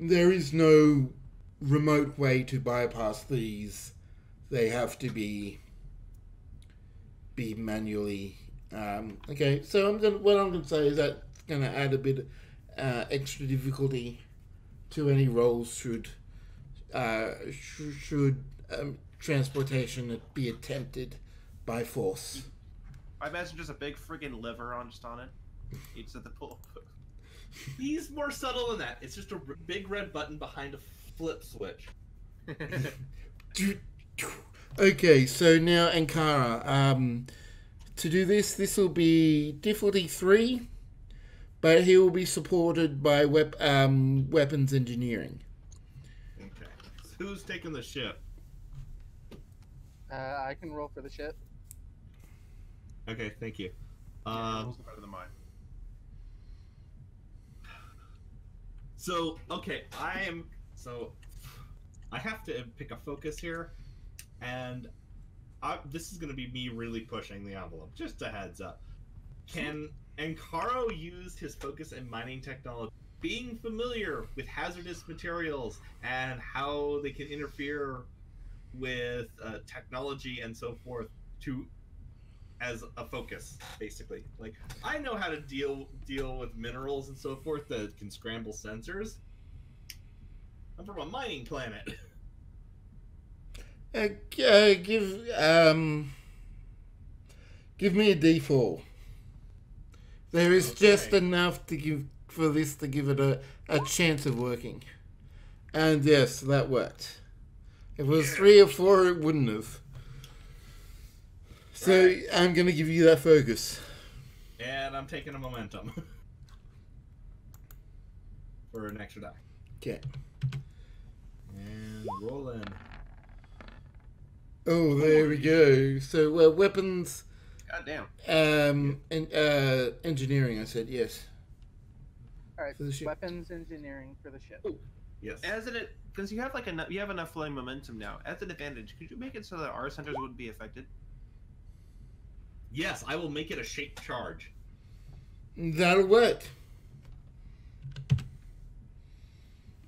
there is no remote way to bypass these. They have to be be manually. Um, okay, so I'm gonna, what I'm going to say is that it's going to add a bit uh, extra difficulty to any rolls should uh, sh should um, transportation be attempted by force. I imagine just a big friggin' liver on just on it. Eats at the pool. He's more subtle than that. It's just a big red button behind a flip switch. Okay, so now Ankara. Um, to do this, this will be difficulty three, but he will be supported by wep um, weapons engineering. Okay. So who's taking the ship? Uh, I can roll for the ship. Okay, thank you. Um, better than mine. So, okay, I am... So, I have to pick a focus here, and I, this is going to be me really pushing the envelope. Just a heads up. Can Ankaru use his focus in mining technology? Being familiar with hazardous materials and how they can interfere with uh, technology and so forth to... as a focus, basically. Like, I know how to deal deal with minerals and so forth that can scramble sensors. I'm from a mining planet. Uh, uh, give um, give me a D four. There is okay. just enough to give for this to give it a a chance of working, and yes, that worked. If it was three or four, it wouldn't have. So, right. I'm going to give you that focus. And I'm taking a momentum. For an extra die. Okay. And roll in. Oh, there we go. So, uh, weapons... Goddamn. Um, and, uh, engineering, I said, yes. Alright, weapons engineering for the ship. Ooh. Yes. As it... Because you have, like, enough, you have enough flowing momentum now. As an advantage, could you make it so that our centers wouldn't be affected? Yes, I will make it a shaped charge. That'll work.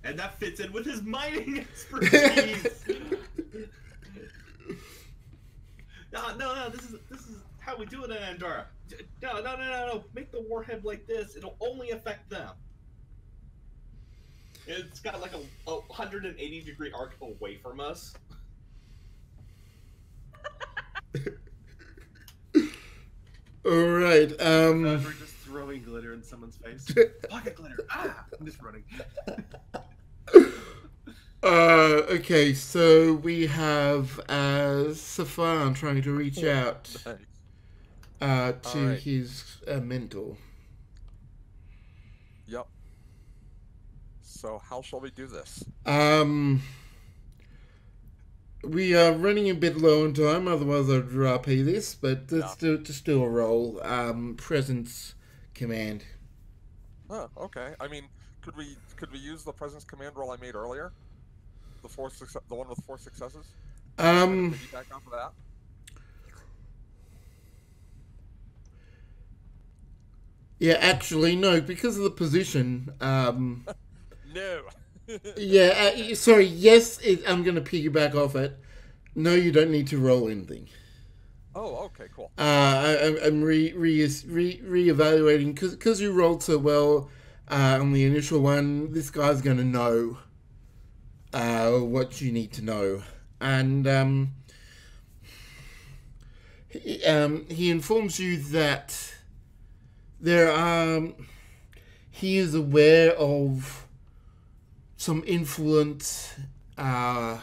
And that fits in with his mining expertise. no, no, no, this is this is how we do it in Andorra. No, no, no, no, no. Make the warhead like this. It'll only affect them. It's got like a, a one hundred eighty degree arc away from us. Alright, um... Uh, we're just throwing glitter in someone's face. Pocket glitter! Ah! I'm just running. uh, okay, so we have uh, Safan trying to reach out uh, to right. his uh, mentor. Yep. So how shall we do this? Um... We are running a bit low on time, otherwise I'd R P this, but let's yeah. do, just do a roll. Um, presence command. Oh, okay. I mean, could we could we use the presence command roll I made earlier? The four success, the one with four successes. Um. Could we back off of that? Yeah, actually, no, because of the position. Um, no. yeah, uh, sorry, yes, it, I'm going to piggyback off it. No, you don't need to roll anything. Oh, okay, cool. Uh, I, I'm re, re, re, re-evaluating, because you rolled so well uh, on the initial one, this guy's going to know uh, what you need to know. And um, he, um, he informs you that there are... He is aware of... some influence, uh,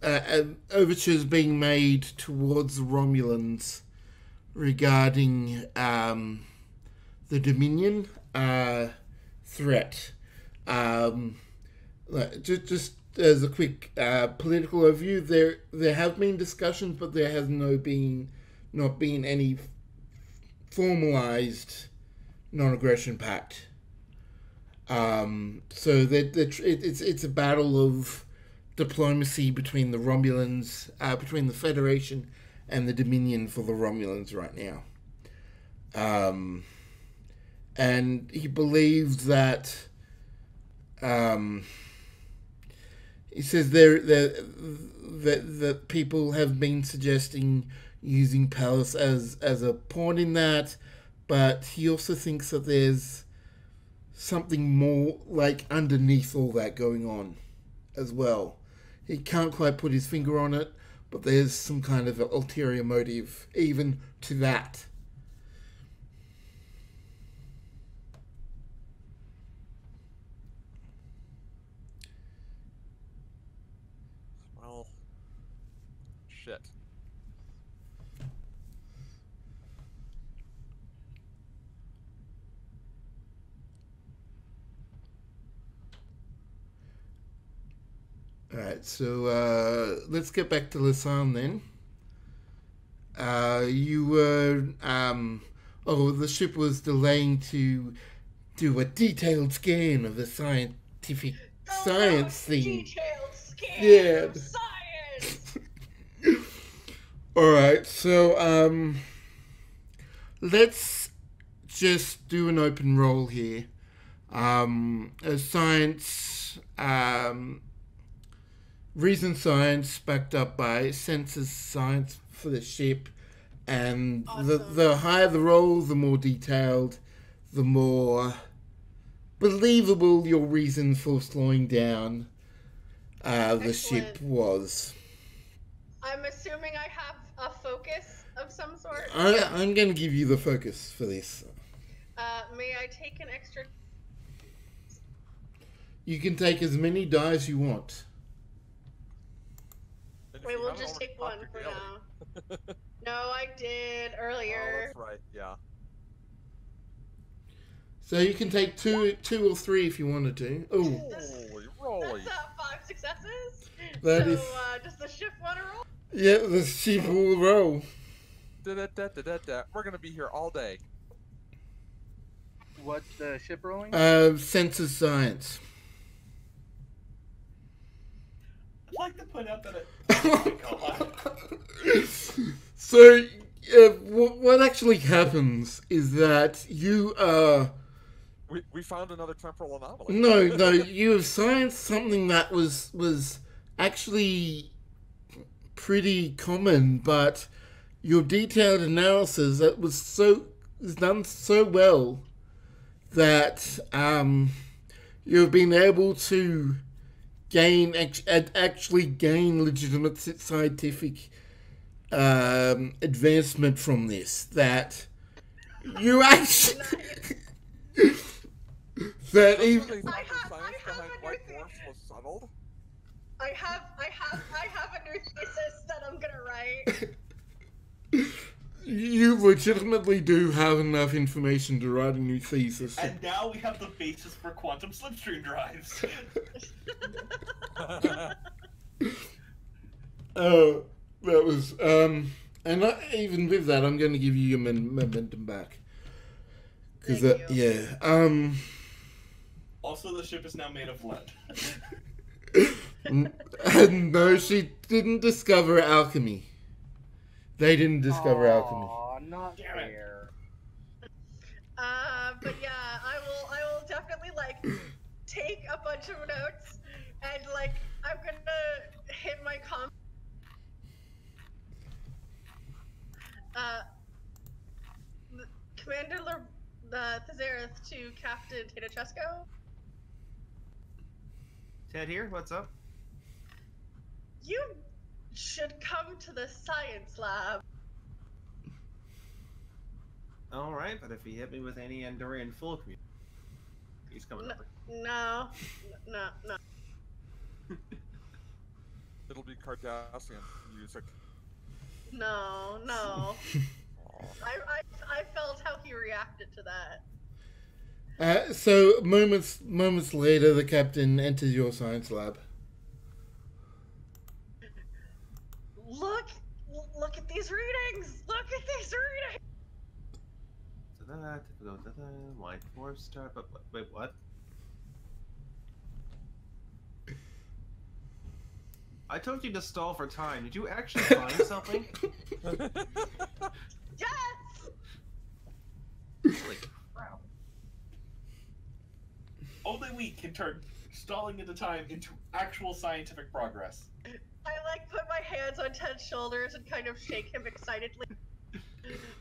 uh, overtures being made towards Romulans regarding um, the Dominion uh, threat. Um, just, just as a quick uh, political overview, there there have been discussions, but there has no been not been any formalized non-aggression pact. Um, so they're, they're, it's it's a battle of diplomacy between the Romulans, uh, between the Federation and the Dominion for the Romulans right now. Um, and he believed that, um, he says there that that people have been suggesting using Pellis as as a pawn in that, but he also thinks that there's something more like underneath all that going on as well. He can't quite put his finger on it, but there's some kind of ulterior motive even to that. Well, shit. Alright, so uh, let's get back to Lasan then. Uh, you were, um, oh, the ship was delaying to do a detailed scan of the scientific oh, science no, thing. Detailed scan yeah. of science! Alright, so um, let's just do an open roll here. Um, a science... Um, Reason science backed up by census science for the ship, and awesome. the the higher the roll, the more detailed, the more believable your reason for slowing down uh, the ship was. I'm assuming I have a focus of some sort. I, I'm going to give you the focus for this. Uh, may I take an extra? You can take as many die as you want. Wait, we'll just take one for now. No, I did earlier. Oh, that's right, yeah. So you can take two two or three if you wanted to. Oh, that's uh, five successes. That so, is... uh, does the ship want to roll? Yeah, the ship will roll. Da, da, da, da, da, da. We're going to be here all day. What's the ship rolling? Uh, census science. I'd like to point out that it... So, uh, what actually happens is that you are... Uh, we, we found another temporal anomaly. No, no, you have scienced something that was, was actually pretty common, but your detailed analysis that was so is done so well that um, you've been able to... Gain actually gain legitimate scientific um, advancement from this. That you actually that even I have, I have a new thesis. I have I have I have a new thesis that I'm gonna write. You legitimately do have enough information to write a new thesis. And now we have the basis for quantum slipstream drives. Oh, that was... Um, and I, even with that, I'm going to give you your momentum back. Because that, yeah. Um, also, the ship is now made of lead. No, she didn't discover alchemy. They didn't discover Aww, alchemy. Aw, not fair. Uh, but yeah, I will. I will definitely like take a bunch of notes and like I'm gonna hit my com. Uh, Commander L uh, Tha'Zareth to Captain Tadachesco. Ted here. What's up? You. Should come to the science lab. All right, but if he hit me with any Andorian full community, he's coming over. No, no, no. It'll be Cardassian music. No, no. I, I, I felt how he reacted to that. Uh, so moments moments later, the captain enters your science lab. Look, look at these readings. Look at these readings. Da-da, da-da, da-da, white four star. But wait, what? I told you to stall for time. Did you actually find something? Yes. Holy crap. Only we can turn stalling into time into actual scientific progress. I like put my hands on Ted's shoulders and kind of shake him excitedly.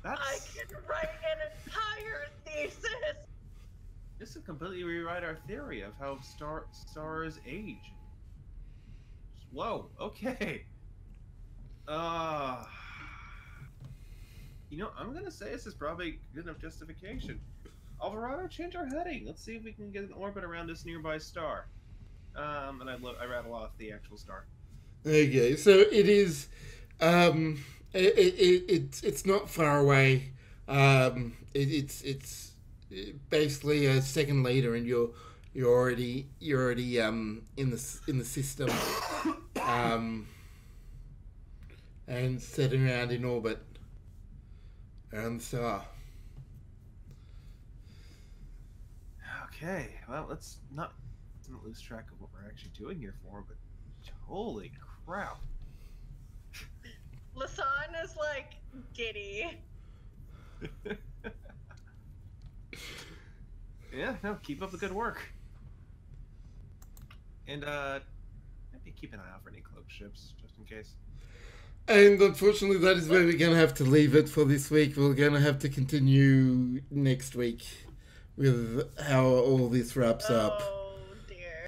That's... I can write an entire thesis! This will completely rewrite our theory of how star stars age. Whoa, okay. Uh, you know, I'm gonna say this is probably good enough justification. Alvarado, change our heading. Let's see if we can get an orbit around this nearby star. Um, and I, I rattle off the actual star. Okay, so it is. Um, it, it, it it's it's not far away. Um, it, it's it's basically a second later, and you're you're already you're already um in the in the system, um, and setting around in orbit around the star. Okay, well, let's not, let's not lose track of what we're actually doing here for, but holy crap. Lasan is, like, giddy. Yeah, no, keep up the good work. And, uh, maybe keep an eye out for any cloak ships, just in case. And unfortunately, that is where we're going to have to leave it for this week. We're going to have to continue next week with how all this wraps oh, up. Oh, dear.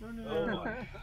No, no, no. Oh, my.